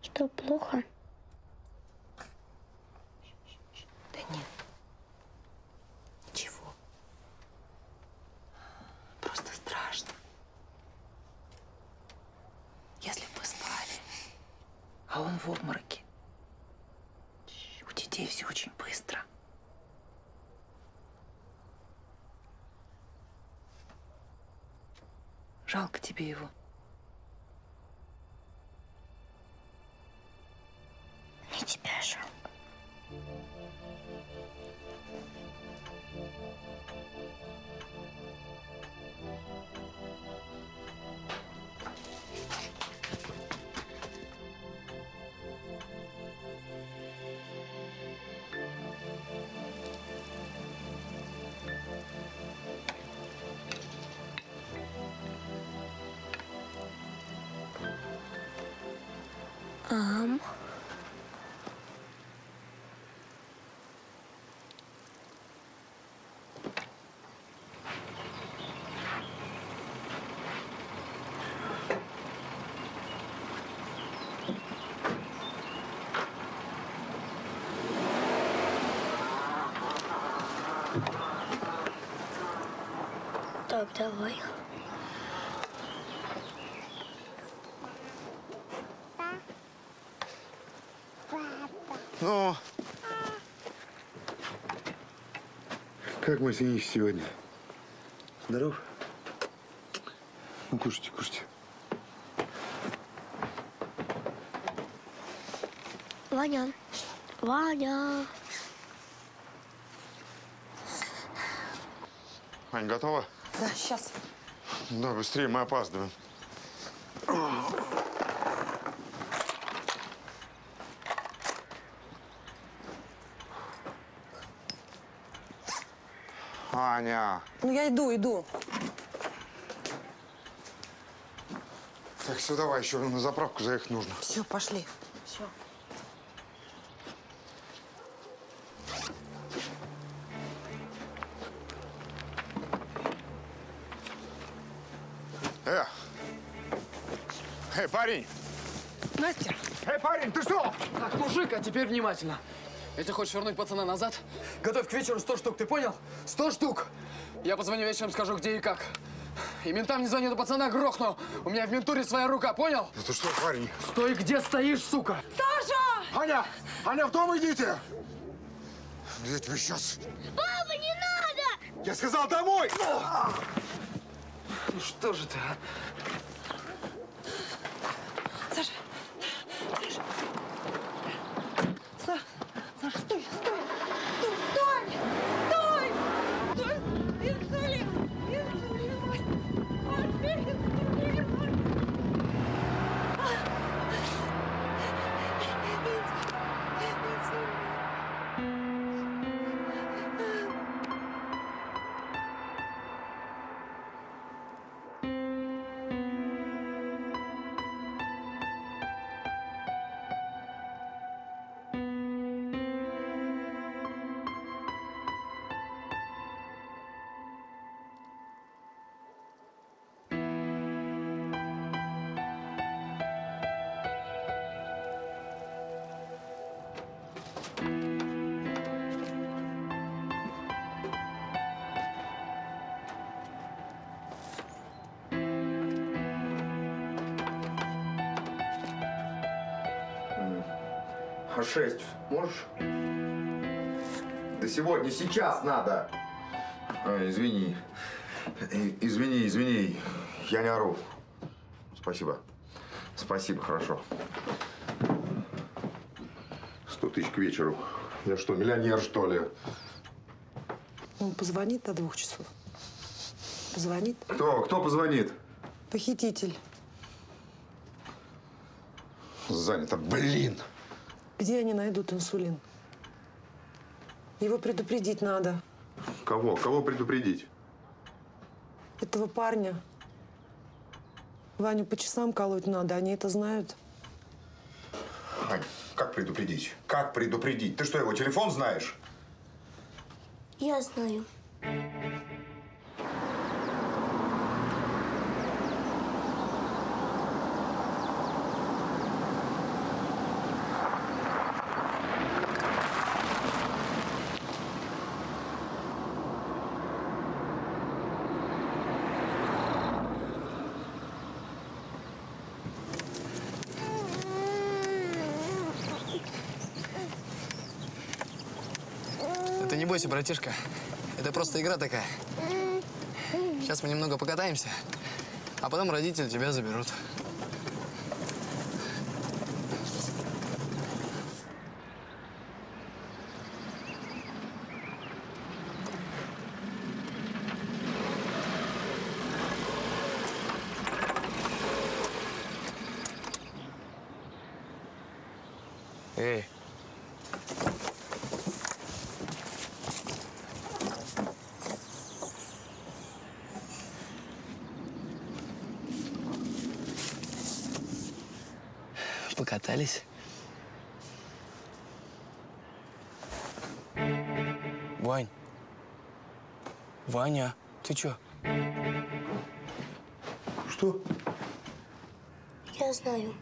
Что, плохо? Да нет. Ничего. Просто страшно. Если бы знали, а он в обмороке. У детей все очень быстро. Жалко тебе его. Не тебя жалко. Так, давай. Ну? Как мой сынищ сегодня? Здоров? Ну, кушайте, кушайте. Ваня. Ваня. Вань, готова? Да, сейчас. Да, быстрее, мы опаздываем. Аня. Ну, я иду. Так, все, давай, еще на заправку заехать нужно. Все, пошли. Все. Эй, парень! Настя! Эй, парень, ты что? Так, мужик, а теперь внимательно. Если хочешь вернуть пацана назад, готовь к вечеру 100 штук, ты понял? 100 штук! Я позвоню вечером, скажу, где и как. И ментам не звоню, до пацана грохну. У меня в ментуре своя рука, понял? Да ты что, парень? Стой, где стоишь, сука! Саша! Аня! Аня, в дом идите! Я тебе сейчас... Папа, не надо! Я сказал, домой! Ну что же ты, а? Саша, Саша, Саша, стой! Инсулин, инсулин, А6 можешь? Да сегодня, сейчас надо. А, извини. Извини. Я не ору. Спасибо. Спасибо, хорошо. 100 тысяч к вечеру. Я что, миллионер, что ли? Он позвонит до 2 часов. Позвонит. Кто позвонит? Похититель. Занято, блин. Где они найдут инсулин? Его предупредить надо. Кого? Кого предупредить? Этого парня. Ваню по часам колоть надо, они это знают. Ань, как предупредить? Как предупредить? Ты что, его телефон знаешь? Я знаю. Не бойся, братишка. Это просто игра такая. Сейчас мы немного покатаемся, а потом родители тебя заберут. Эй. Покатались? Вань. Ваня, ты чё? Что? Я знаю.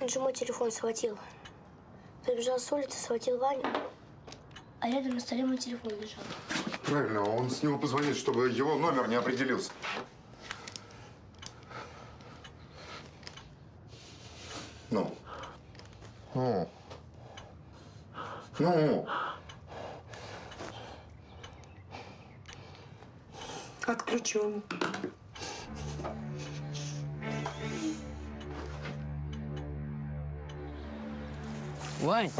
Он же мой телефон схватил. Прибежал с улицы, схватил Ваню. А рядом на столе мой телефон лежал. Правильно, он с него позвонит, чтобы его номер не определился. Ну. Ну. Отключен. Вань!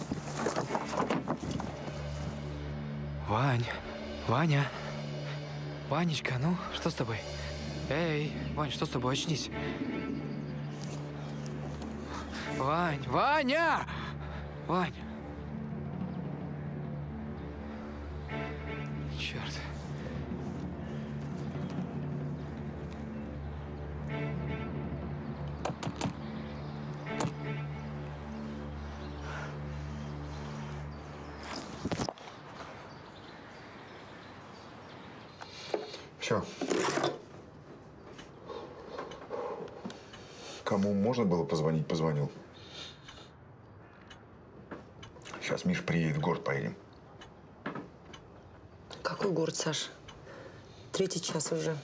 Вань! Ваня! Ванечка, ну, что с тобой? Эй, Вань, что с тобой? Очнись! Вань! Ваня! Вань! Черт! Все. Кому можно было позвонить, позвонил. Сейчас Миш приедет, в город поедем. Какой город, Саш? Третий час уже.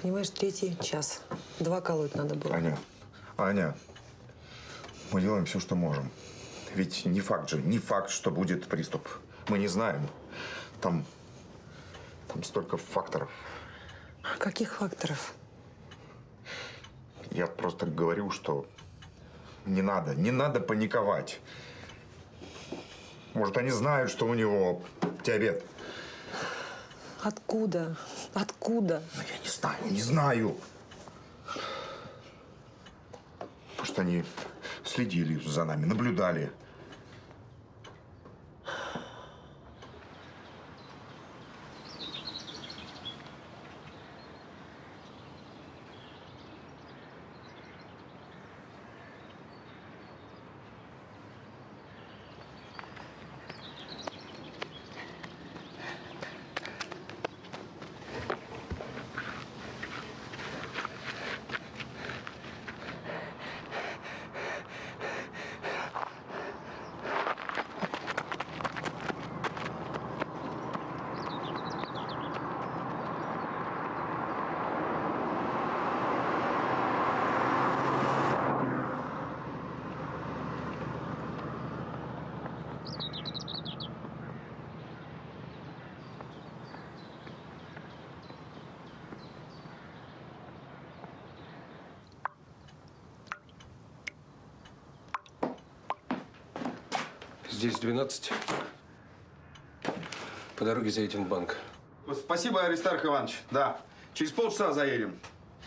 Понимаешь, третий час. Два колоть надо было. Аня, мы делаем все, что можем. Ведь не факт же, не факт, что будет приступ. Мы не знаем. Там столько факторов. Каких факторов? Я просто говорю, что не надо паниковать. Может, они знают, что у него диабет. Откуда? Откуда? Ну, я не знаю, не знаю. Может, они следили за нами, наблюдали. Здесь 12. По дороге заедем в банк. Спасибо, Аристарх Иванович. Да. Через полчаса заедем.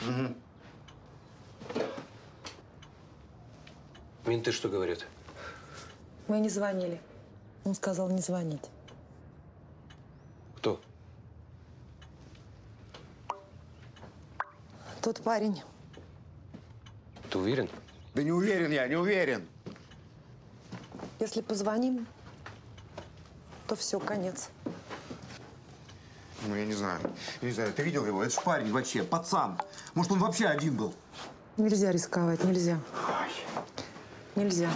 Угу. Менты что говорят? Мы не звонили. Он сказал не звонить. Кто? Тот парень. Ты уверен? Да не уверен я, не уверен. Если позвоним, то все, конец. Ну, я не знаю. Я не знаю, ты видел его? Это ж парень вообще, пацан. Может, он вообще один был? Нельзя рисковать, нельзя. Ой. Нельзя.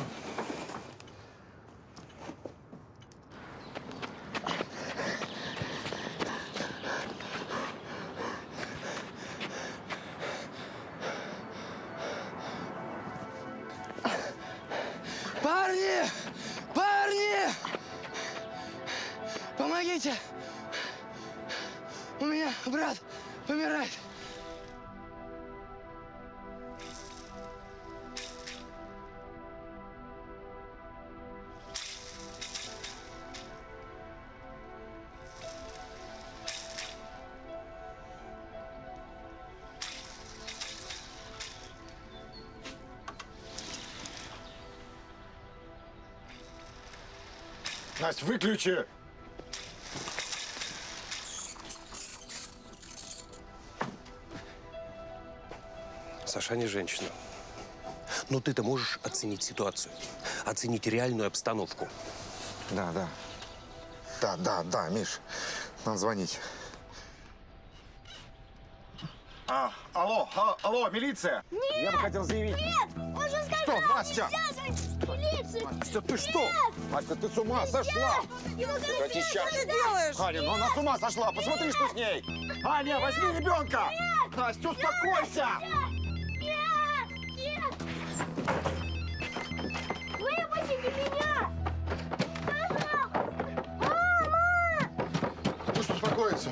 Настя, выключи! Саша не женщина. Но ты-то можешь оценить ситуацию, оценить реальную обстановку. Да, Миш, надо звонить. Алло, милиция! Нет, я бы хотел заявить. Нет! Что, Настя? Настя, ты что? Настя, ты с ума сошла? Прекрати сейчас. Что ты делаешь? Аня, ну она с ума сошла. Посмотри, что с ней. Аня, возьми ребенка. Настя, успокойся. Нет. Выпустите меня. нравится?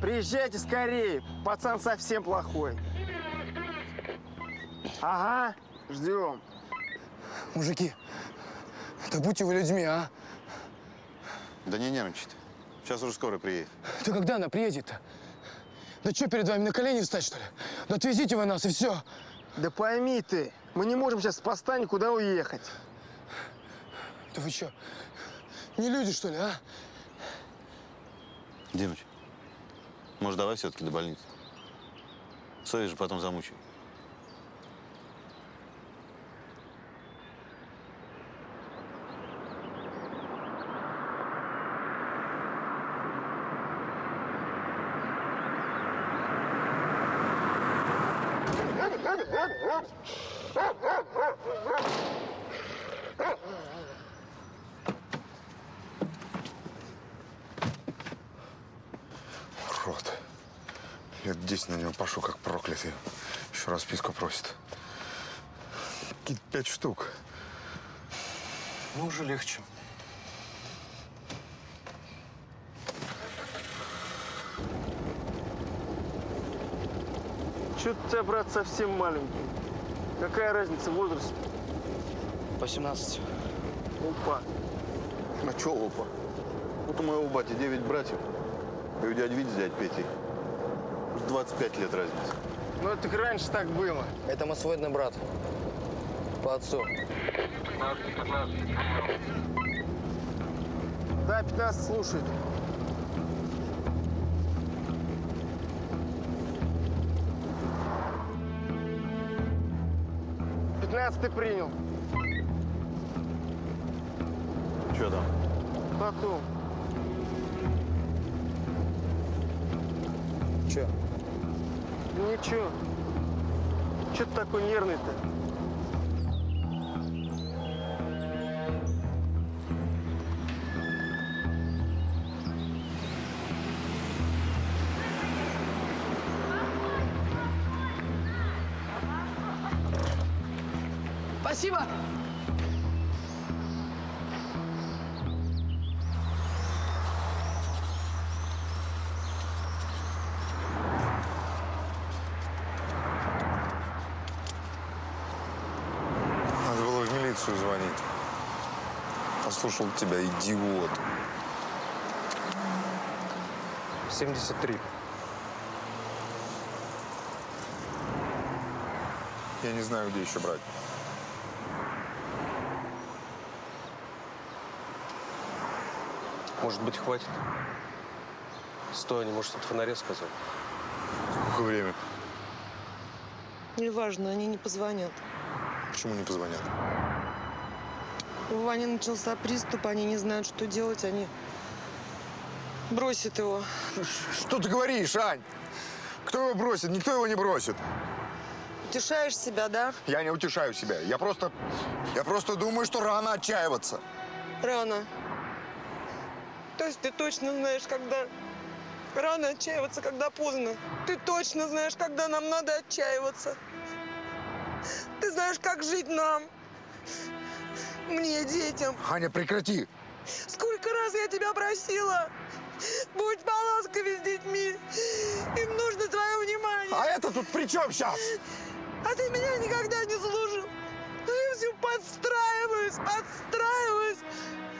Приезжайте скорее, пацан совсем плохой. Ага, ждем. Мужики, так будьте вы людьми, а? Да не нервничайте. Сейчас уже скоро приедет. Да когда она приедет-то? Да что, перед вами на колени встать, что ли? Да отвезите вы нас, и все. Да пойми ты, мы не можем сейчас с поста никуда уехать. Да вы что, не люди, что ли, а? Димыч, может, давай все-таки до больницы? Совесть же потом замучай. На него пошу, как проклятый. Еще раз списку просит. Какие-то 5 штук. Ну, уже легче. Чё ты, тебя, брат, совсем маленький? Какая разница в возрасте? По 17. Опа. А чё опа? Вот у моего бати 9 братьев. И у дядь Вить с дядь Петей 25 лет разница. Ну, это раньше так было. Это мой сводный брат. По отцу. 15. Да, 15 слушает. Ты принял. Чё там? Потом. Чё? Ничего. Чё ты такой нервный-то? Спасибо! Послушал тебя, идиот. 73. Я не знаю, где еще брать. Может быть, хватит? Стой, они, может, что-то фонаре сказали. Сколько время? Неважно, они не позвонят. Почему не позвонят? У Вани начался приступ, они не знают, что делать, они бросят его. Что ты говоришь, Ань? Кто его бросит? Никто его не бросит. Утешаешь себя, да? Я не утешаю себя. Я просто думаю, что рано отчаиваться. Рано. То есть ты точно знаешь, когда рано отчаиваться, когда поздно. Ты точно знаешь, когда нам надо отчаиваться. Ты знаешь, как жить нам. Мне, детям. Аня, прекрати. Сколько раз я тебя просила. Будь поласковее с детьми. Им нужно твое внимание. А это тут при чем сейчас? А ты меня никогда не слушал. Я все подстраиваюсь.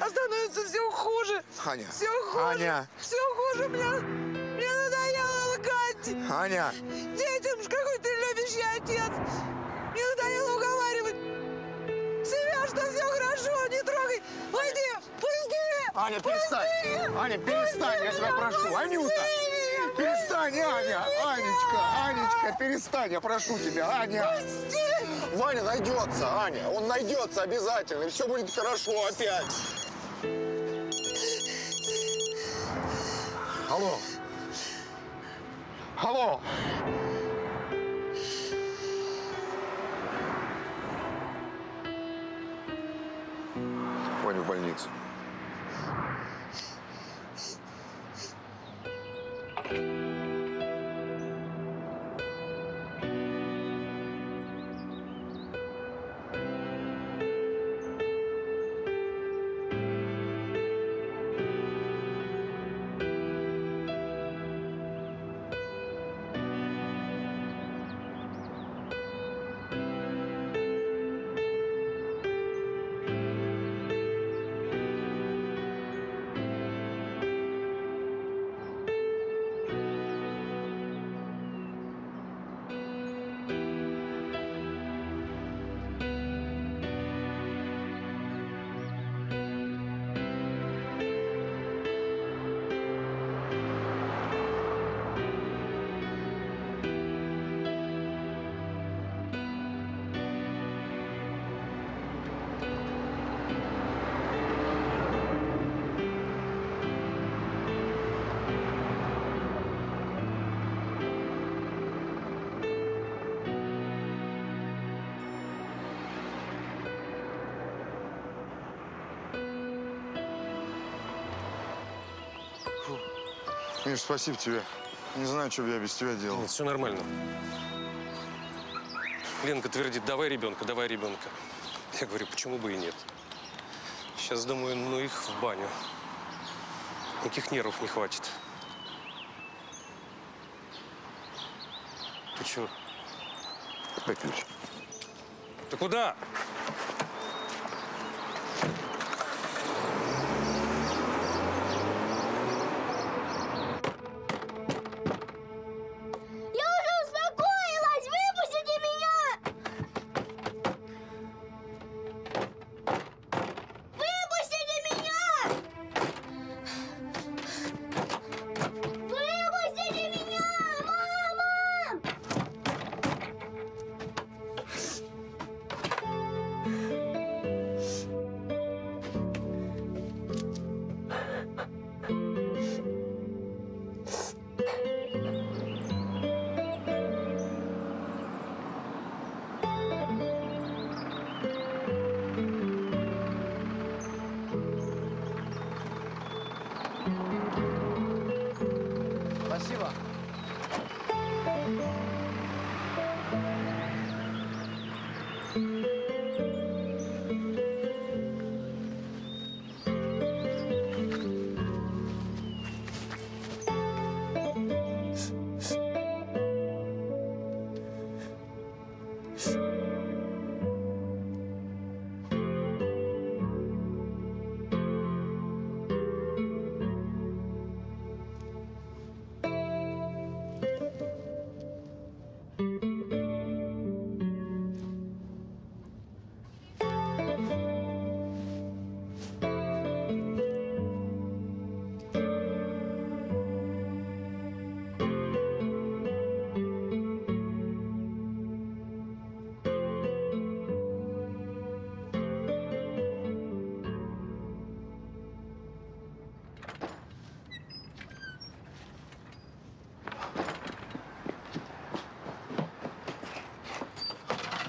А становится все хуже. Аня. Все хуже. Аня. Все хуже. Мне надоело лгать. Аня. Детям, какой ты любящий отец. Мне надоело уговаривать. Себя, что все хорошо, не трогай! Пойди! Пусти! Аня, перестань! Пусти! Аня, перестань! Пусти, я тебя прошу! Пусти! Анюта! Перестань, Аня! Анечка, перестань! Я прошу тебя, Аня! Пусти! Ваня найдется, Аня! Он найдется обязательно, и все будет хорошо опять! Алло! Алло! В больницу. Миш, спасибо тебе. Не знаю, что бы я без тебя делал. Нет, все нормально. Ленка твердит: давай ребенка, давай ребенка. Я говорю: почему бы и нет? Сейчас думаю, ну их в баню. Никаких нервов не хватит. Ты чего? Выключи. Ты куда?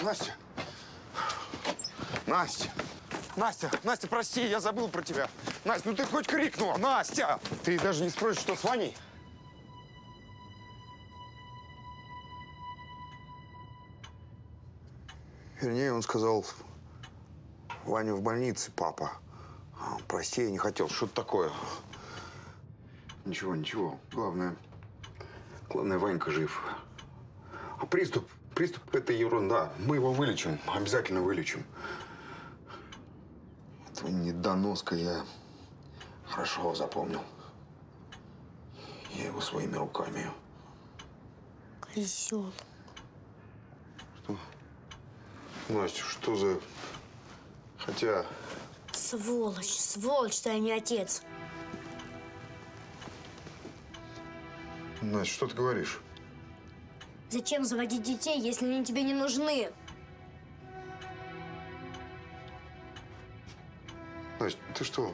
Настя! Настя! Настя! Настя, прости, я забыл про тебя! Настя, ну ты хоть крикнула! Настя! Ты даже не спросишь, что с Ваней? Вернее, он сказал: Ваня в больнице, папа. Прости, я не хотел. Что-то такое. Ничего, ничего. Главное, Ванька жив. А приступ? Приступ – это ерунда. Мы его вылечим. Обязательно вылечим. Этого недоноска я хорошо запомнил. Я его своими руками. Козел. Что? Настя, что за… Хотя… Сволочь, сволочь, что я не отец. Настя, что ты говоришь? Зачем заводить детей, если они тебе не нужны? Настя, ты что?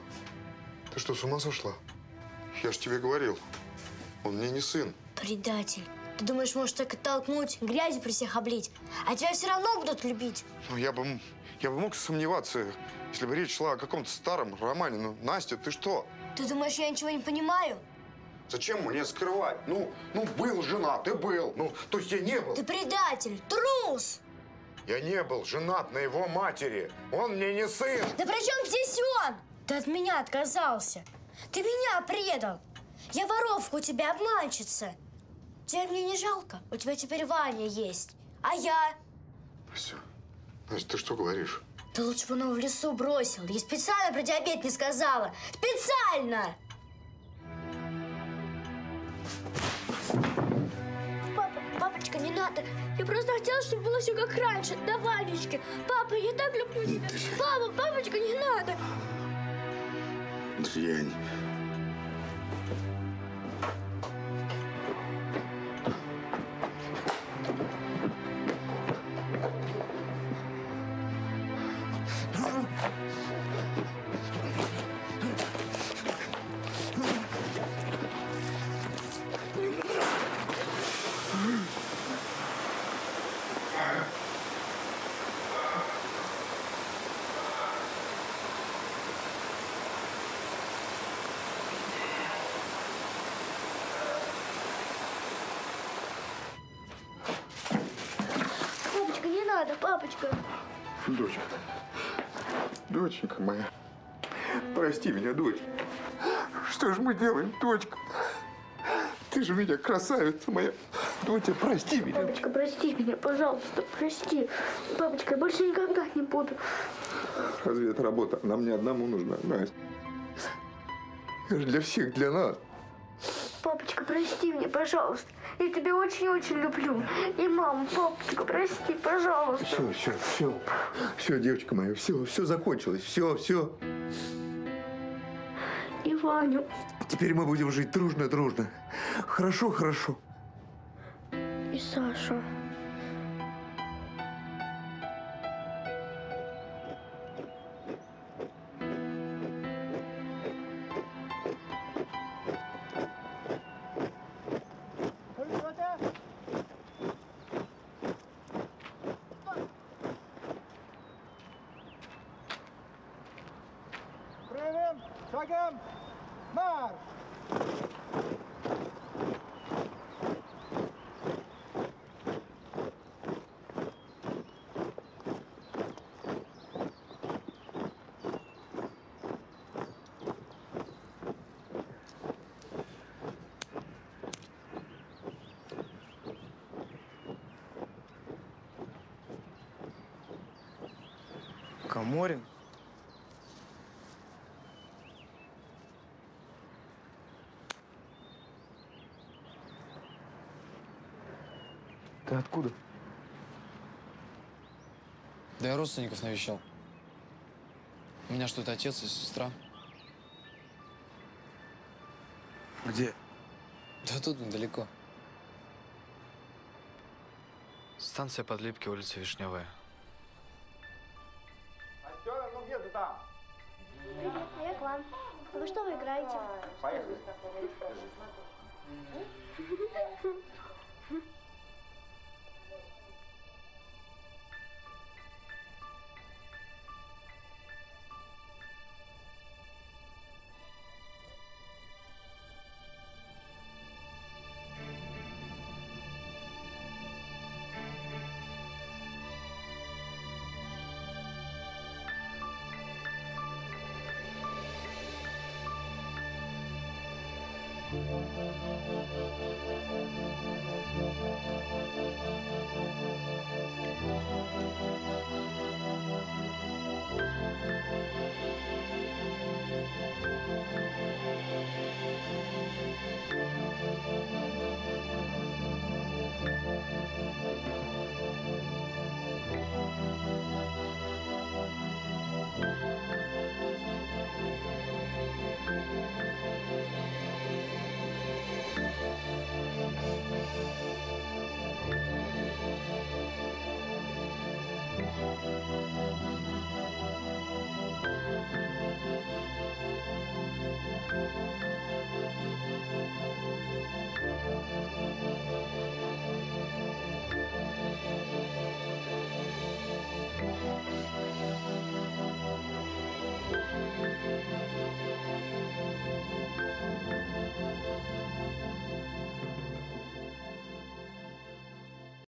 Ты что, с ума сошла? Я ж тебе говорил, он мне не сын. Предатель. Ты думаешь, можешь так и толкнуть, грязью при всех облить, а тебя все равно будут любить? Ну, я бы мог сомневаться, если бы речь шла о каком-то старом романе. Ну, Настя, ты что? Ты думаешь, я ничего не понимаю? Зачем мне скрывать? Ну, был женат, ты был. Ну, то есть я не был. Ты предатель, трус! Я не был женат на его матери. Он мне не сын. Да при чем здесь он? Ты от меня отказался. Ты меня предал. Я воровка, у тебя обманщица. Тебя мне не жалко. У тебя теперь Ваня есть. А я… Настя, Настя, ты что говоришь? Да лучше бы он его в лесу бросил. Я специально про диабет не сказала. Специально! Папа, папочка, не надо. Я просто хотела, чтобы было все как раньше, до Ванечки. Папа, я так люблю тебя. Папа, папочка, не надо. Дрянь. папочка. Доченька, доченька моя, прости меня, дочь. Что же мы делаем, дочка? Ты же меня красавица моя. Доча, прости меня. Папочка, прости меня, пожалуйста, прости. Папочка, я больше никогда не буду. Разве эта работа? Нам не одному нужна, Настя. Это же для всех, для нас. Папочка, прости меня, пожалуйста. Я тебя очень-очень люблю. И маму, папочка, прости, пожалуйста. Все, все, все. Все, девочка моя, все, все закончилось. Все, все. И Ваню. Теперь мы будем жить дружно-дружно. Хорошо, хорошо. И Сашу. Морин? Ты откуда? Да я родственников навещал. У меня что-то отец и сестра. Где? Да тут недалеко. Станция Подлипки, улица Вишневая. Вы что, вы играете? Поехали.